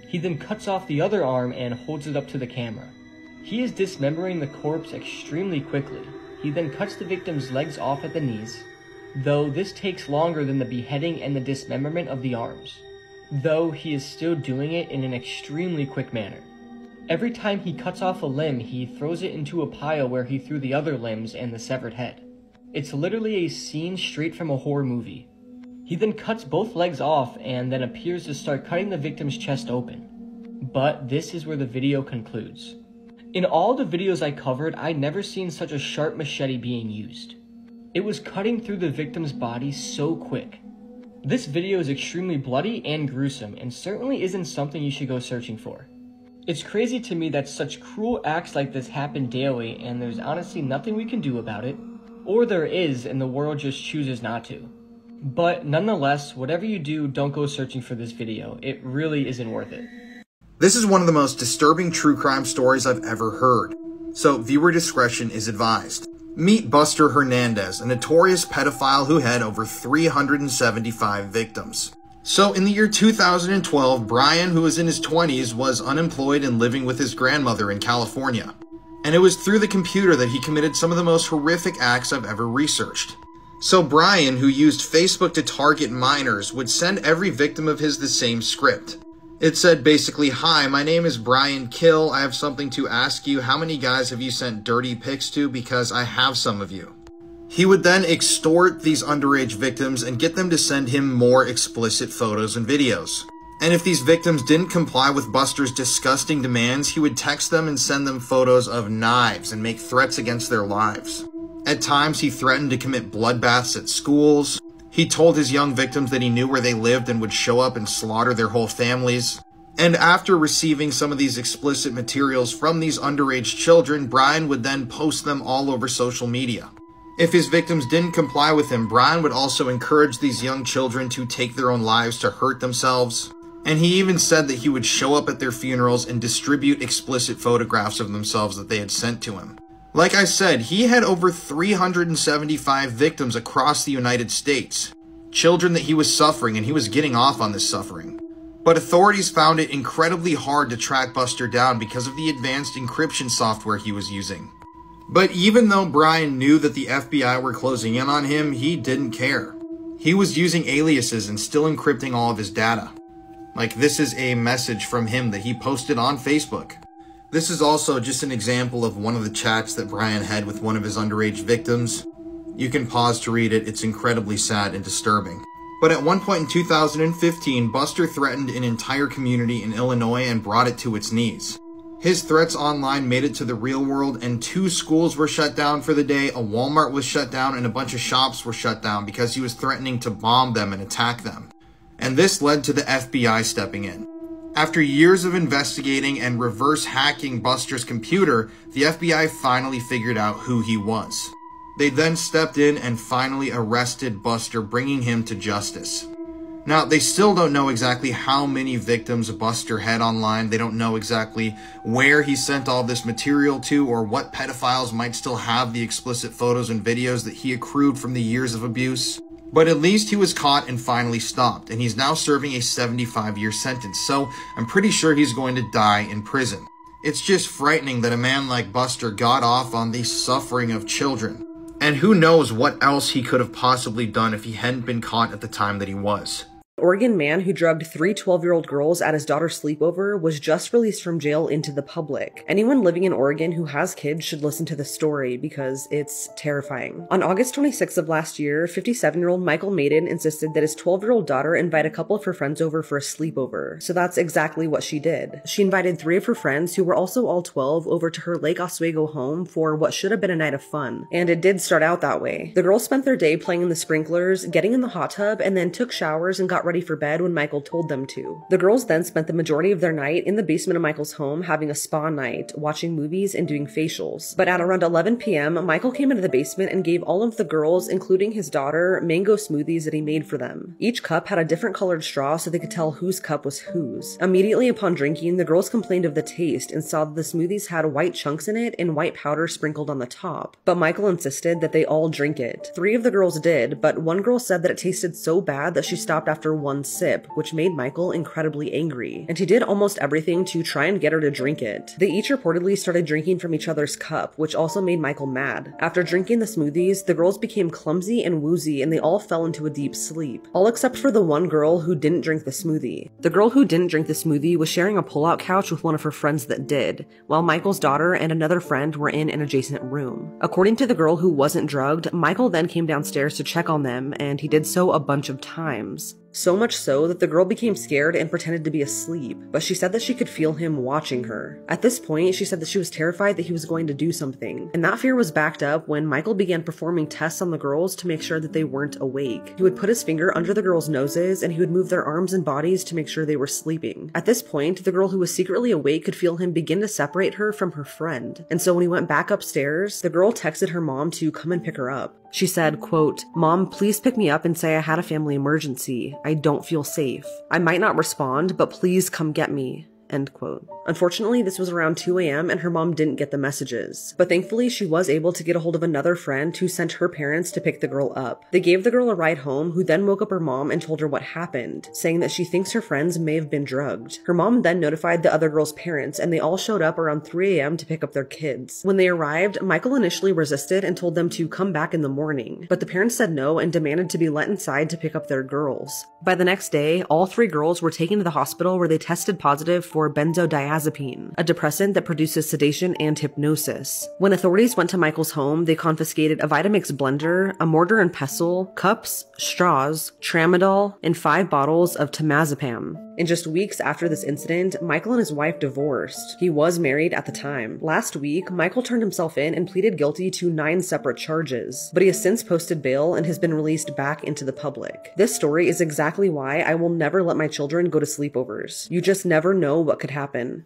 He then cuts off the other arm and holds it up to the camera. He is dismembering the corpse extremely quickly. He then cuts the victim's legs off at the knees, though this takes longer than the beheading and the dismemberment of the arms, though he is still doing it in an extremely quick manner. Every time he cuts off a limb, he throws it into a pile where he threw the other limbs and the severed head. It's literally a scene straight from a horror movie. He then cuts both legs off and then appears to start cutting the victim's chest open. But this is where the video concludes. In all the videos I covered, I'd never seen such a sharp machete being used. It was cutting through the victim's body so quick. This video is extremely bloody and gruesome, and certainly isn't something you should go searching for. It's crazy to me that such cruel acts like this happen daily, and there's honestly nothing we can do about it. Or there is, and the world just chooses not to. But nonetheless, whatever you do, don't go searching for this video. It really isn't worth it. This is one of the most disturbing true crime stories I've ever heard, so viewer discretion is advised. Meet Buster Hernandez, a notorious pedophile who had over 375 victims. So in the year 2012, Bryan, who was in his 20s, was unemployed and living with his grandmother in California. And it was through the computer that he committed some of the most horrific acts I've ever researched. So Bryan, who used Facebook to target minors, would send every victim of his the same script. It said basically, "Hi, my name is Bryan Kill. I have something to ask you. How many guys have you sent dirty pics to? Because I have some of you." He would then extort these underage victims and get them to send him more explicit photos and videos. And if these victims didn't comply with Buster's disgusting demands, he would text them and send them photos of knives and make threats against their lives. At times, he threatened to commit bloodbaths at schools. He told his young victims that he knew where they lived and would show up and slaughter their whole families. And after receiving some of these explicit materials from these underage children, Bryan would then post them all over social media. If his victims didn't comply with him, Bryan would also encourage these young children to take their own lives, to hurt themselves. And he even said that he would show up at their funerals and distribute explicit photographs of themselves that they had sent to him. Like I said, he had over 375 victims across the United States. children that he was suffering, and he was getting off on this suffering. But authorities found it incredibly hard to track Buster down because of the advanced encryption software he was using. But even though Bryan knew that the FBI were closing in on him, he didn't care. He was using aliases and still encrypting all of his data. Like, this is a message from him that he posted on Facebook. This is also just an example of one of the chats that Bryan had with one of his underage victims. You can pause to read it. It's incredibly sad and disturbing. But at one point in 2015, Buster threatened an entire community in Illinois and brought it to its knees. His threats online made it to the real world, and 2 schools were shut down for the day, a Walmart was shut down, and a bunch of shops were shut down because he was threatening to bomb them and attack them. And this led to the FBI stepping in. After years of investigating and reverse hacking Buster's computer, the FBI finally figured out who he was. They then stepped in and finally arrested Buster, bringing him to justice. Now, they still don't know exactly how many victims Buster had online. They don't know exactly where he sent all this material to, or what pedophiles might still have the explicit photos and videos that he accrued from the years of abuse. But at least he was caught and finally stopped, and he's now serving a 75-year sentence, so I'm pretty sure he's going to die in prison. It's just frightening that a man like Buster got off on the suffering of children. And who knows what else he could have possibly done if he hadn't been caught at the time that he was. Oregon man who drugged 3 12-year-old girls at his daughter's sleepover was just released from jail into the public. Anyone living in Oregon who has kids should listen to this story because it's terrifying. On August 26th of last year, 57-year-old Michael Maiden insisted that his 12-year-old daughter invite a couple of her friends over for a sleepover. So that's exactly what she did. She invited 3 of her friends, who were also all 12, over to her Lake Oswego home for what should have been a night of fun. And it did start out that way. The girls spent their day playing in the sprinklers, getting in the hot tub, and then took showers and got ready for bed when Michael told them to. The girls then spent the majority of their night in the basement of Michael's home having a spa night, watching movies, and doing facials. But at around 11 p.m., Michael came into the basement and gave all of the girls, including his daughter, mango smoothies that he made for them. Each cup had a different colored straw so they could tell whose cup was whose. Immediately upon drinking, the girls complained of the taste and saw that the smoothies had white chunks in it and white powder sprinkled on the top. But Michael insisted that they all drink it. 3 of the girls did, but one girl said that it tasted so bad that she stopped after one sip, which made Michael incredibly angry, and he did almost everything to try and get her to drink it. They each reportedly started drinking from each other's cup, which also made Michael mad. After drinking the smoothies, the girls became clumsy and woozy, and they all fell into a deep sleep, all except for the one girl who didn't drink the smoothie. The girl who didn't drink the smoothie was sharing a pull-out couch with one of her friends that did, while Michael's daughter and another friend were in an adjacent room. According to the girl who wasn't drugged, Michael then came downstairs to check on them, and he did so a bunch of times. So much so that the girl became scared and pretended to be asleep, but she said that she could feel him watching her. At this point, she said that she was terrified that he was going to do something, and that fear was backed up when Michael began performing tests on the girls to make sure that they weren't awake. He would put his finger under the girls' noses, and he would move their arms and bodies to make sure they were sleeping. At this point, the girl who was secretly awake could feel him begin to separate her from her friend, and so when he went back upstairs, the girl texted her mom to come and pick her up. She said, quote, "Mom, please pick me up and say I had a family emergency. I don't feel safe. I might not respond, but please come get me." End quote. Unfortunately, this was around 2 a.m. and her mom didn't get the messages, but thankfully she was able to get a hold of another friend who sent her parents to pick the girl up. They gave the girl a ride home, who then woke up her mom and told her what happened, saying that she thinks her friends may have been drugged. Her mom then notified the other girl's parents, and they all showed up around 3 a.m. to pick up their kids. When they arrived, Michael initially resisted and told them to come back in the morning, but the parents said no and demanded to be let inside to pick up their girls. By the next day, all 3 girls were taken to the hospital where they tested positive for benzodiazepine, a depressant that produces sedation and hypnosis. When authorities went to Michael's home, they confiscated a Vitamix blender, a mortar and pestle, cups, straws, tramadol, and 5 bottles of temazepam. And just weeks after this incident, Michael and his wife divorced. He was married at the time. Last week, Michael turned himself in and pleaded guilty to 9 separate charges, but he has since posted bail and has been released back into the public. This story is exactly why I will never let my children go to sleepovers. You just never know what could happen.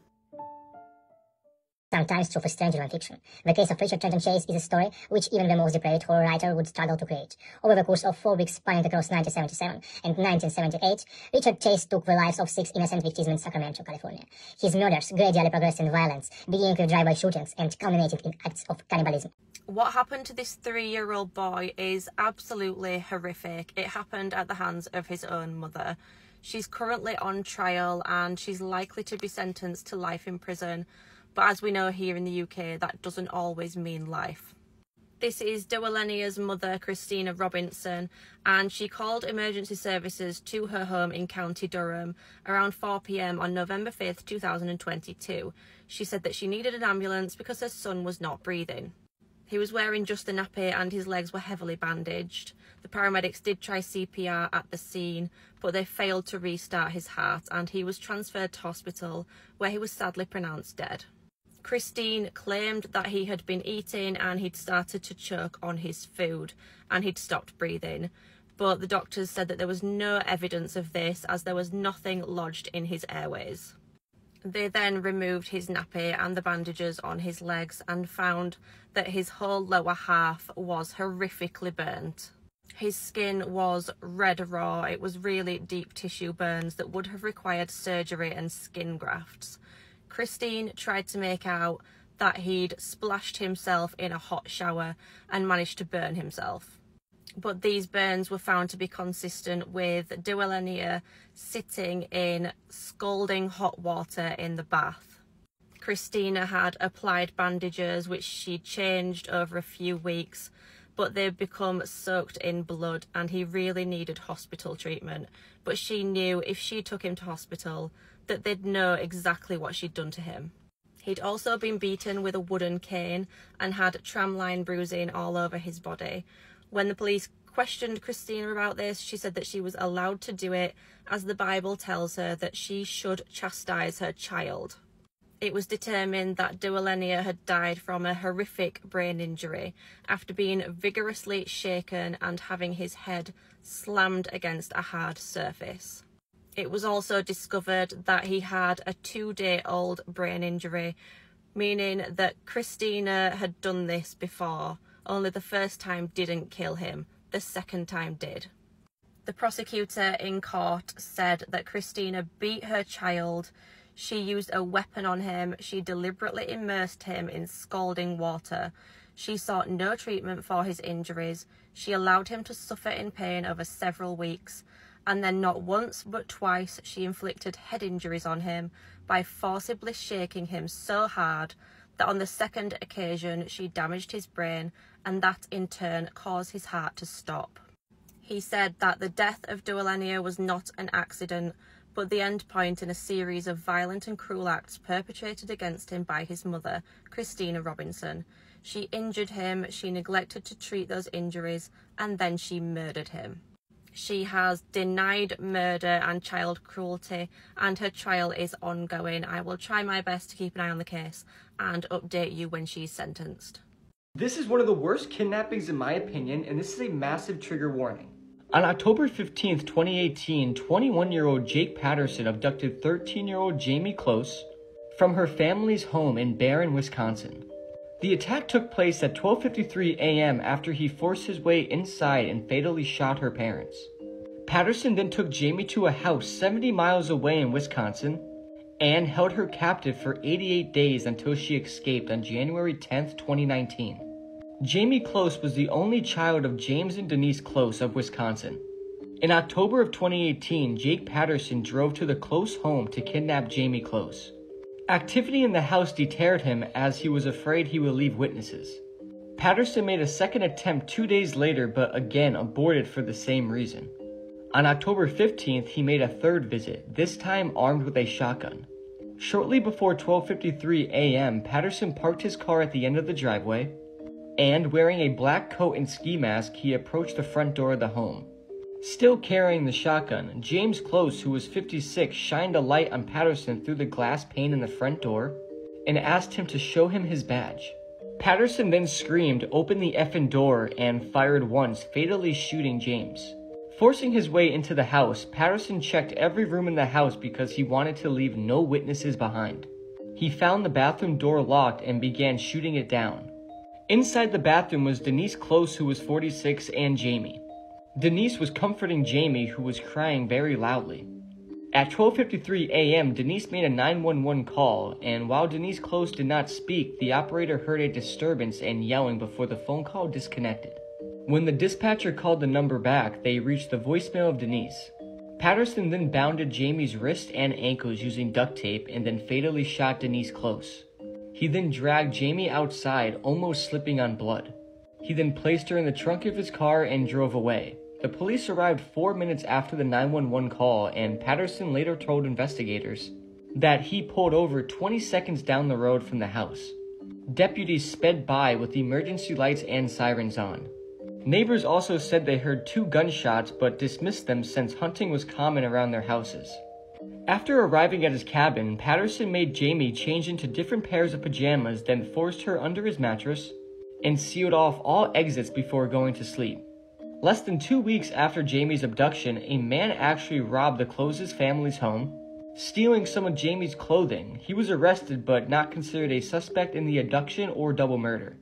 sometimes through frustrating nonfiction. The case of Richard Trenton Chase is a story which even the most depraved horror writer would struggle to create. Over the course of 4 weeks spanning across 1977 and 1978, Richard Chase took the lives of 6 innocent victims in Sacramento, California. His murders gradually progressed in violence, beginning with drive-by shootings and culminating in acts of cannibalism. What happened to this 3-year-old boy is absolutely horrific. It happened at the hands of his own mother. She's currently on trial and she's likely to be sentenced to life in prison. But as we know here in the UK, that doesn't always mean life. This is Doelenia's mother, Christina Robinson, and she called emergency services to her home in County Durham around 4 p.m. on November 5th, 2022. She said that she needed an ambulance because her son was not breathing. He was wearing just a nappy and his legs were heavily bandaged. The paramedics did try CPR at the scene, but they failed to restart his heart and he was transferred to hospital where he was sadly pronounced dead. Christine claimed that he had been eating and he'd started to choke on his food and he'd stopped breathing. But the doctors said that there was no evidence of this as there was nothing lodged in his airways. They then removed his nappy and the bandages on his legs and found that his whole lower half was horrifically burnt. His skin was red raw. It was really deep tissue burns that would have required surgery and skin grafts. Christine tried to make out that he'd splashed himself in a hot shower and managed to burn himself. But these burns were found to be consistent with Doelenia sitting in scalding hot water in the bath. Christina had applied bandages which she changed over a few weeks, but they'd become soaked in blood and he really needed hospital treatment. But she knew if she took him to hospital that they'd know exactly what she'd done to him. He'd also been beaten with a wooden cane and had tramline bruising all over his body. When the police questioned Christina about this, she said that she was allowed to do it as the Bible tells her that she should chastise her child. It was determined that Doelenia had died from a horrific brain injury after being vigorously shaken and having his head slammed against a hard surface. It was also discovered that he had a 2-day-old brain injury, meaning that Christina had done this before, only the first time didn't kill him, the second time did. The prosecutor in court said that Christina beat her child, she used a weapon on him, she deliberately immersed him in scalding water, she sought no treatment for his injuries, she allowed him to suffer in pain over several weeks, and then not once but twice she inflicted head injuries on him by forcibly shaking him so hard that on the second occasion she damaged his brain and that in turn caused his heart to stop. He said that the death of Doelenia was not an accident but the end point in a series of violent and cruel acts perpetrated against him by his mother, Christina Robinson. She injured him, she neglected to treat those injuries and then she murdered him. She has denied murder and child cruelty and her trial is ongoing. I will try my best to keep an eye on the case and update you when she's sentenced. This is one of the worst kidnappings in my opinion, and this is a massive trigger warning. On October 15th, 2018, 21-year-old Jake Patterson abducted 13-year-old Jamie Close from her family's home in Barron, Wisconsin. The attack took place at 12:53 a.m. after he forced his way inside and fatally shot her parents. Patterson then took Jamie to a house 70 miles away in Wisconsin and held her captive for 88 days until she escaped on January 10, 2019. Jamie Close was the only child of James and Denise Close of Wisconsin. In October of 2018, Jake Patterson drove to the Close home to kidnap Jamie Close. Activity in the house deterred him as he was afraid he would leave witnesses. Patterson made a second attempt 2 days later but again aborted for the same reason. On October 15th, he made a third visit, this time armed with a shotgun. Shortly before 12:53 a.m., Patterson parked his car at the end of the driveway and, wearing a black coat and ski mask, he approached the front door of the home. Still carrying the shotgun, James Close, who was 56, shined a light on Patterson through the glass pane in the front door and asked him to show him his badge. Patterson then screamed, "Open the effing door," and fired once, fatally shooting James. Forcing his way into the house, Patterson checked every room in the house because he wanted to leave no witnesses behind. he found the bathroom door locked and began shooting it down. Inside the bathroom was Denise Close, who was 46, and Jamie. Denise was comforting Jamie, who was crying very loudly. At 12:53 a.m., Denise made a 911 call, and while Denise Close did not speak, the operator heard a disturbance and yelling before the phone call disconnected. When the dispatcher called the number back, they reached the voicemail of Denise. Patterson then bounded Jamie's wrists and ankles using duct tape and then fatally shot Denise Close. He then dragged Jamie outside, almost slipping on blood. He then placed her in the trunk of his car and drove away. The police arrived 4 minutes after the 911 call, and Patterson later told investigators that he pulled over 20 seconds down the road from the house. Deputies sped by with emergency lights and sirens on. Neighbors also said they heard 2 gunshots but dismissed them since hunting was common around their houses. After arriving at his cabin, Patterson made Jamie change into different pairs of pajamas, then forced her under his mattress and sealed off all exits before going to sleep. Less than 2 weeks after Jamie's abduction, a man actually robbed the Close's family's home, stealing some of Jamie's clothing. He was arrested but not considered a suspect in the abduction or double murder.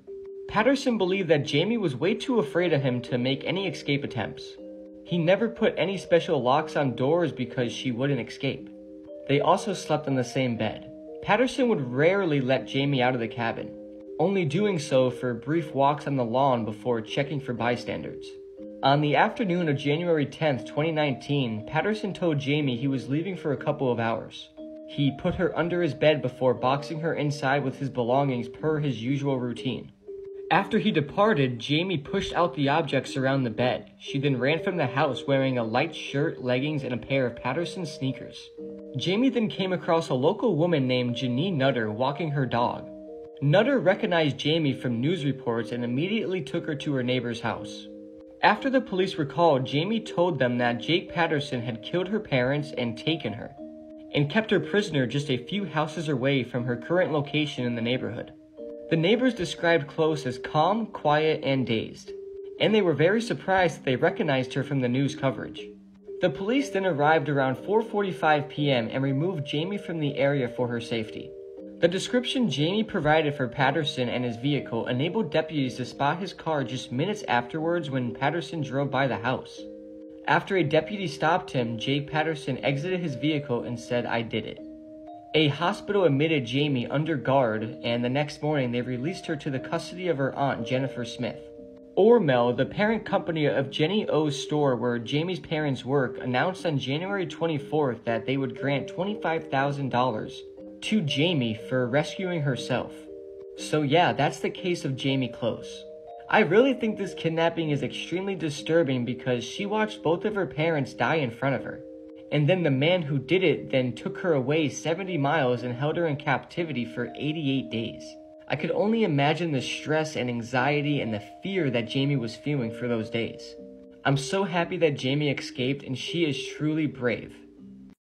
Patterson believed that Jamie was way too afraid of him to make any escape attempts. He never put any special locks on doors because she wouldn't escape. They also slept on the same bed. Patterson would rarely let Jamie out of the cabin, only doing so for brief walks on the lawn before checking for bystanders. On the afternoon of January 10th, 2019, Patterson told Jamie he was leaving for a couple of hours. He put her under his bed before boxing her inside with his belongings per his usual routine. After he departed, Jamie pushed out the objects around the bed. She then ran from the house wearing a light shirt, leggings, and a pair of Patterson's sneakers. Jamie then came across a local woman named Janine Nutter walking her dog. Nutter recognized Jamie from news reports and immediately took her to her neighbor's house. After the police were called, Jamie told them that Jake Patterson had killed her parents and taken her, and kept her prisoner just a few houses away from her current location in the neighborhood. The neighbors described Close as calm, quiet, and dazed, and they were very surprised that they recognized her from the news coverage. The police then arrived around 4:45 p.m. and removed Jamie from the area for her safety. The description Jamie provided for Patterson and his vehicle enabled deputies to spot his car just minutes afterwards when Patterson drove by the house. After a deputy stopped him, Jake Patterson exited his vehicle and said, "I did it." A hospital admitted Jamie under guard, and the next morning they released her to the custody of her aunt, Jennifer Smith. Ormel, the parent company of Jenny O's store where Jamie's parents work, announced on January 24th that they would grant $25,000 to Jamie for rescuing herself. So yeah, that's the case of Jamie Close. I really think this kidnapping is extremely disturbing because she watched both of her parents die in front of her. And then the man who did it then took her away 70 miles and held her in captivity for 88 days. I could only imagine the stress and anxiety and the fear that Jamie was feeling for those days. I'm so happy that Jamie escaped, and she is truly brave.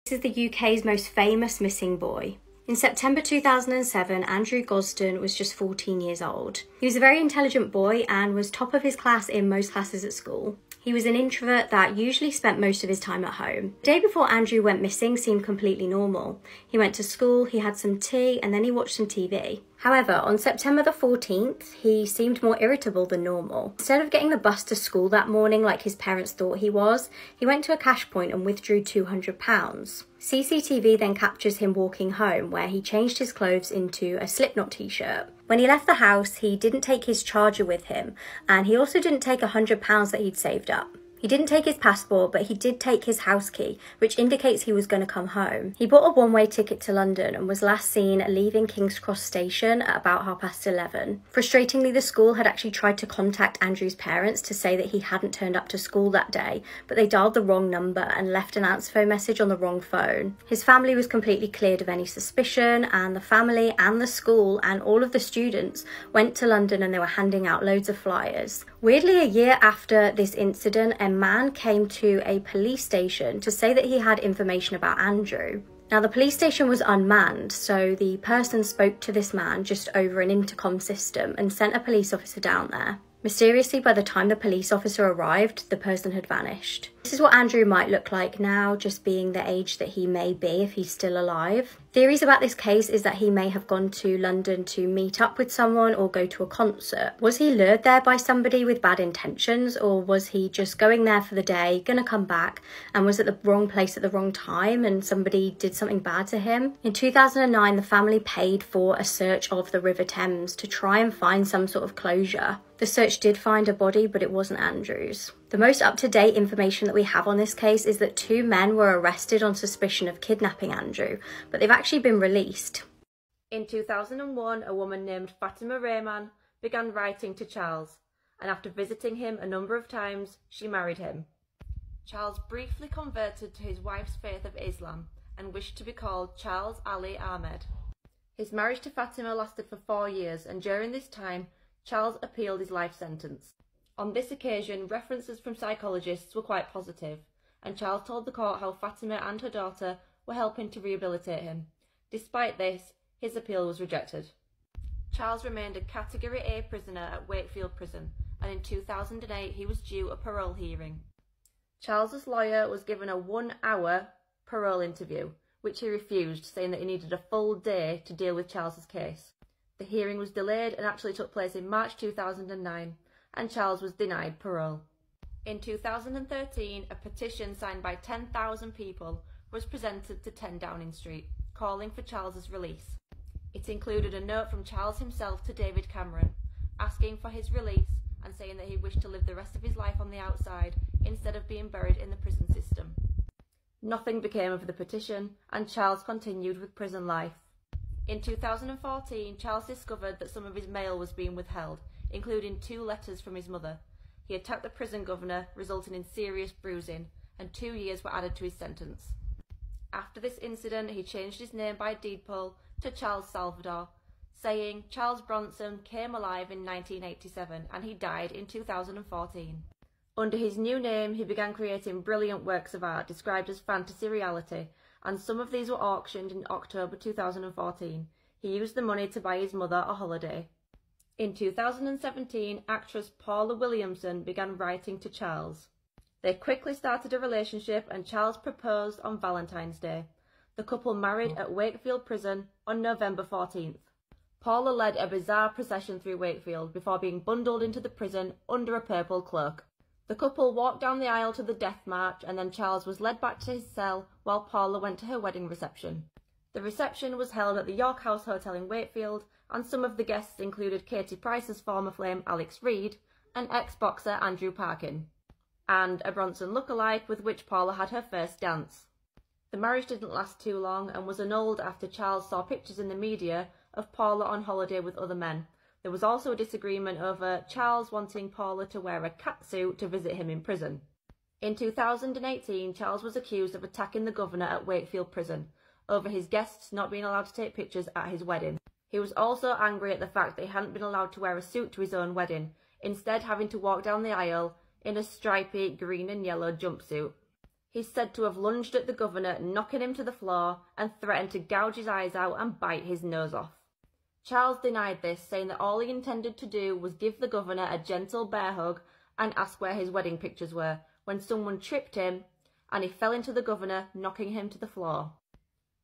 This is the UK's most famous missing boy. In September 2007, Andrew Gosden was just 14 years old. He was a very intelligent boy and was top of his class in most classes at school. He was an introvert that usually spent most of his time at home. The day before Andrew went missing seemed completely normal. He went to school, he had some tea, and then he watched some TV. However, on September the 14th, he seemed more irritable than normal. Instead of getting the bus to school that morning like his parents thought he was, he went to a cash point and withdrew £200. CCTV then captures him walking home, where he changed his clothes into a Slipknot t-shirt. When he left the house, he didn't take his charger with him, and he also didn't take £100 that he'd saved up. He didn't take his passport, but he did take his house key, which indicates he was going to come home. He bought a one-way ticket to London and was last seen leaving King's Cross Station at about 11:30. Frustratingly, the school had actually tried to contact Andrew's parents to say that he hadn't turned up to school that day, but they dialed the wrong number and left an answer phone message on the wrong phone. His family was completely cleared of any suspicion, and the family and the school and all of the students went to London and they were handing out loads of flyers. Weirdly, a year after this incident, a man came to a police station to say that he had information about Andrew. Now, the police station was unmanned, so the person spoke to this man just over an intercom system and sent a police officer down there. Mysteriously, by the time the police officer arrived, the person had vanished. This is what Andrew might look like now, just being the age that he may be if he's still alive. Theories about this case is that he may have gone to London to meet up with someone or go to a concert. Was he lured there by somebody with bad intentions, or was he just going there for the day, gonna come back, and was at the wrong place at the wrong time and somebody did something bad to him? In 2009, the family paid for a search of the River Thames to try and find some sort of closure. The search did find a body, but it wasn't Andrew's. The most up-to-date information that we have on this case is that 2 men were arrested on suspicion of kidnapping Andrew, but they've actually been released. In 2001, a woman named Fatima Rayman began writing to Charles, and after visiting him a number of times, she married him. Charles briefly converted to his wife's faith of Islam and wished to be called Charles Ali Ahmed. His marriage to Fatima lasted for 4 years, and during this time, Charles appealed his life sentence. On this occasion, references from psychologists were quite positive, and Charles told the court how Fatima and her daughter were helping to rehabilitate him. Despite this, his appeal was rejected. Charles remained a Category A prisoner at Wakefield Prison, and in 2008 he was due a parole hearing. Charles's lawyer was given a 1-hour parole interview, which he refused, saying that he needed a full day to deal with Charles's case. The hearing was delayed and actually took place in March 2009, and Charles was denied parole. In 2013, a petition signed by 10,000 people was presented to 10 Downing Street, calling for Charles's release. It included a note from Charles himself to David Cameron, asking for his release and saying that he wished to live the rest of his life on the outside instead of being buried in the prison system. Nothing became of the petition, and Charles continued with prison life. In 2014, Charles discovered that some of his mail was being withheld, including 2 letters from his mother. He attacked the prison governor, resulting in serious bruising, and 2 years were added to his sentence. After this incident, he changed his name by deed poll to Charles Salvador, saying Charles Bronson came alive in 1987 and he died in 2014. Under his new name, he began creating brilliant works of art described as fantasy reality, and some of these were auctioned in October 2014. He used the money to buy his mother a holiday. In 2017, actress Paula Williamson began writing to Charles. They quickly started a relationship, and Charles proposed on Valentine's Day. The couple married at Wakefield Prison on November 14th. Paula led a bizarre procession through Wakefield before being bundled into the prison under a purple cloak. The couple walked down the aisle to the death march, and then Charles was led back to his cell while Paula went to her wedding reception. The reception was held at the York House Hotel in Wakefield, and some of the guests included Katie Price's former flame Alex Reed and ex-boxer Andrew Parkin, and a Bronson look-alike with which Paula had her first dance. The marriage didn't last too long and was annulled after Charles saw pictures in the media of Paula on holiday with other men. There was also a disagreement over Charles wanting Paula to wear a catsuit to visit him in prison. In 2018, Charles was accused of attacking the governor at Wakefield Prison over his guests not being allowed to take pictures at his wedding. He was also angry at the fact that he hadn't been allowed to wear a suit to his own wedding, instead having to walk down the aisle in a stripy green and yellow jumpsuit. He's said to have lunged at the governor, knocking him to the floor, and threatened to gouge his eyes out and bite his nose off. Charles denied this, saying that all he intended to do was give the governor a gentle bear hug and ask where his wedding pictures were, when someone tripped him and he fell into the governor, knocking him to the floor.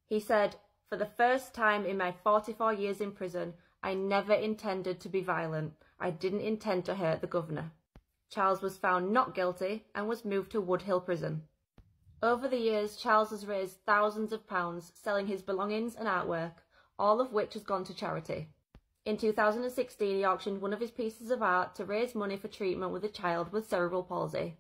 He said, "For the first time in my 44 years in prison, I never intended to be violent. I didn't intend to hurt the governor." Charles was found not guilty and was moved to Woodhill Prison. Over the years, Charles has raised thousands of pounds selling his belongings and artwork, all of which has gone to charity. In 2016, he auctioned one of his pieces of art to raise money for treatment with a child with cerebral palsy.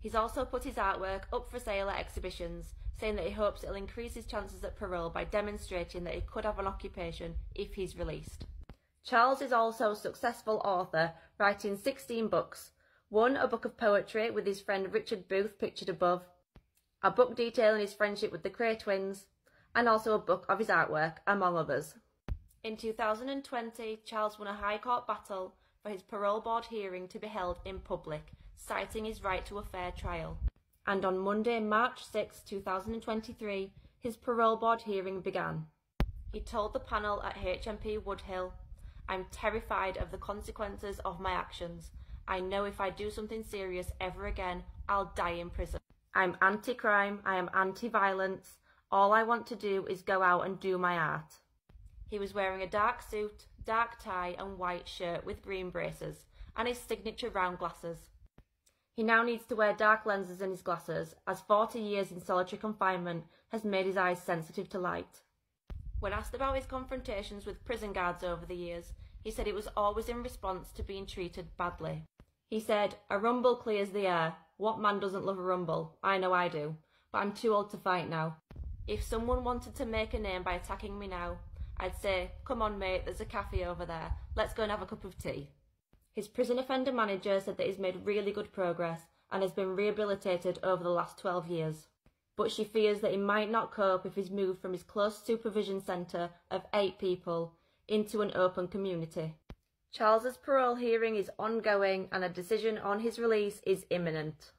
He's also put his artwork up for sale at exhibitions, saying that he hopes it'll increase his chances at parole by demonstrating that he could have an occupation if he's released. Charles is also a successful author, writing 16 books. 1, a book of poetry with his friend Richard Booth, pictured above, a book detailing his friendship with the Cray twins, and also a book of his artwork, among others. In 2020, Charles won a High Court battle for his parole board hearing to be held in public, citing his right to a fair trial. And on Monday, March 6, 2023, his parole board hearing began. He told the panel at HMP Woodhill, "I'm terrified of the consequences of my actions. I know if I do something serious ever again, I'll die in prison. I'm anti-crime, I am anti-violence, all I want to do is go out and do my art. He was wearing a dark suit, dark tie and white shirt with green braces and his signature round glasses. He now needs to wear dark lenses in his glasses, as 40 years in solitary confinement has made his eyes sensitive to light. When asked about his confrontations with prison guards over the years, he said it was always in response to being treated badly. He said, "A rumble clears the air. What man doesn't love a rumble? I know I do, but I'm too old to fight now. If someone wanted to make a name by attacking me now, I'd say, come on mate, there's a cafe over there. Let's go and have a cup of tea." His prison offender manager said that he's made really good progress and has been rehabilitated over the last 12 years. But she fears that he might not cope if he's moved from his close supervision centre of 8 people into an open community. Charles's parole hearing is ongoing and a decision on his release is imminent.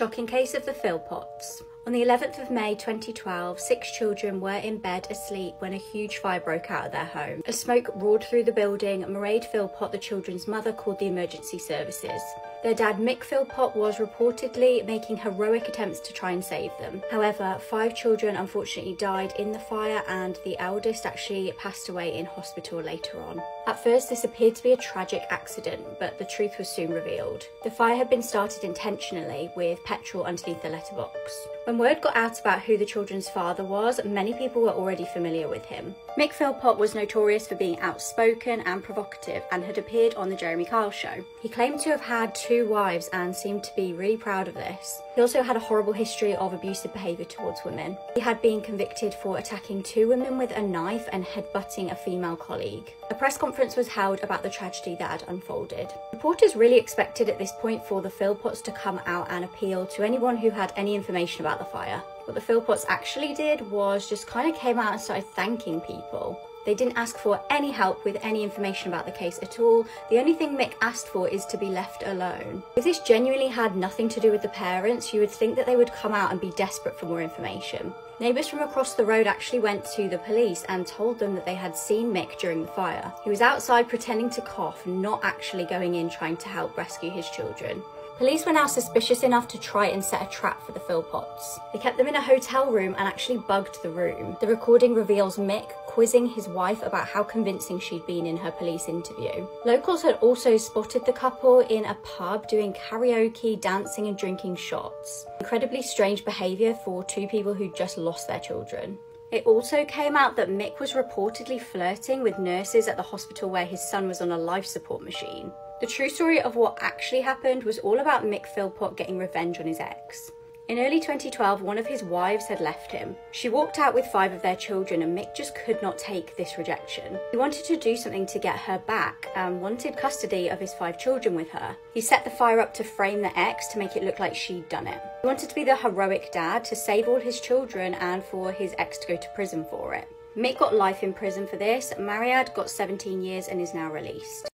Shocking case of the Philpotts. On the 11th of May 2012, 6 children were in bed asleep when a huge fire broke out of their home. As smoke roared through the building, Mairead Philpott, the children's mother, called the emergency services. Their dad, Mick Philpott, was reportedly making heroic attempts to try and save them. However, 5 children unfortunately died in the fire and the eldest actually passed away in hospital later on. At first, this appeared to be a tragic accident, but the truth was soon revealed. The fire had been started intentionally with petrol underneath the letterbox. When word got out about who the children's father was, many people were already familiar with him. Mick Philpott was notorious for being outspoken and provocative and had appeared on The Jeremy Kyle Show. He claimed to have had 2 wives and seemed to be really proud of this. He also had a horrible history of abusive behaviour towards women. He had been convicted for attacking 2 women with a knife and headbutting a female colleague. A press conference was held about the tragedy that had unfolded. Reporters really expected at this point for the Philpotts to come out and appeal to anyone who had any information about the fire. What the Philpotts actually did was just kind of came out and started thanking people. They didn't ask for any help with any information about the case at all. The only thing Mick asked for is to be left alone. If this genuinely had nothing to do with the parents, you would think that they would come out and be desperate for more information. Neighbours from across the road actually went to the police and told them that they had seen Mick during the fire. He was outside pretending to cough, not actually going in trying to help rescue his children. Police were now suspicious enough to try and set a trap for the Philpotts. They kept them in a hotel room and actually bugged the room. The recording reveals Mick quizzing his wife about how convincing she'd been in her police interview. Locals had also spotted the couple in a pub doing karaoke, dancing and drinking shots. Incredibly strange behaviour for 2 people who'd just lost their children. It also came out that Mick was reportedly flirting with nurses at the hospital where his son was on a life support machine. The true story of what actually happened was all about Mick Philpott getting revenge on his ex. In early 2012, one of his wives had left him. She walked out with 5 of their children and Mick just could not take this rejection. He wanted to do something to get her back and wanted custody of his 5 children with her. He set the fire up to frame the ex to make it look like she'd done it. He wanted to be the heroic dad to save all his children and for his ex to go to prison for it. Mick got life in prison for this, Mairead got 17 years and is now released.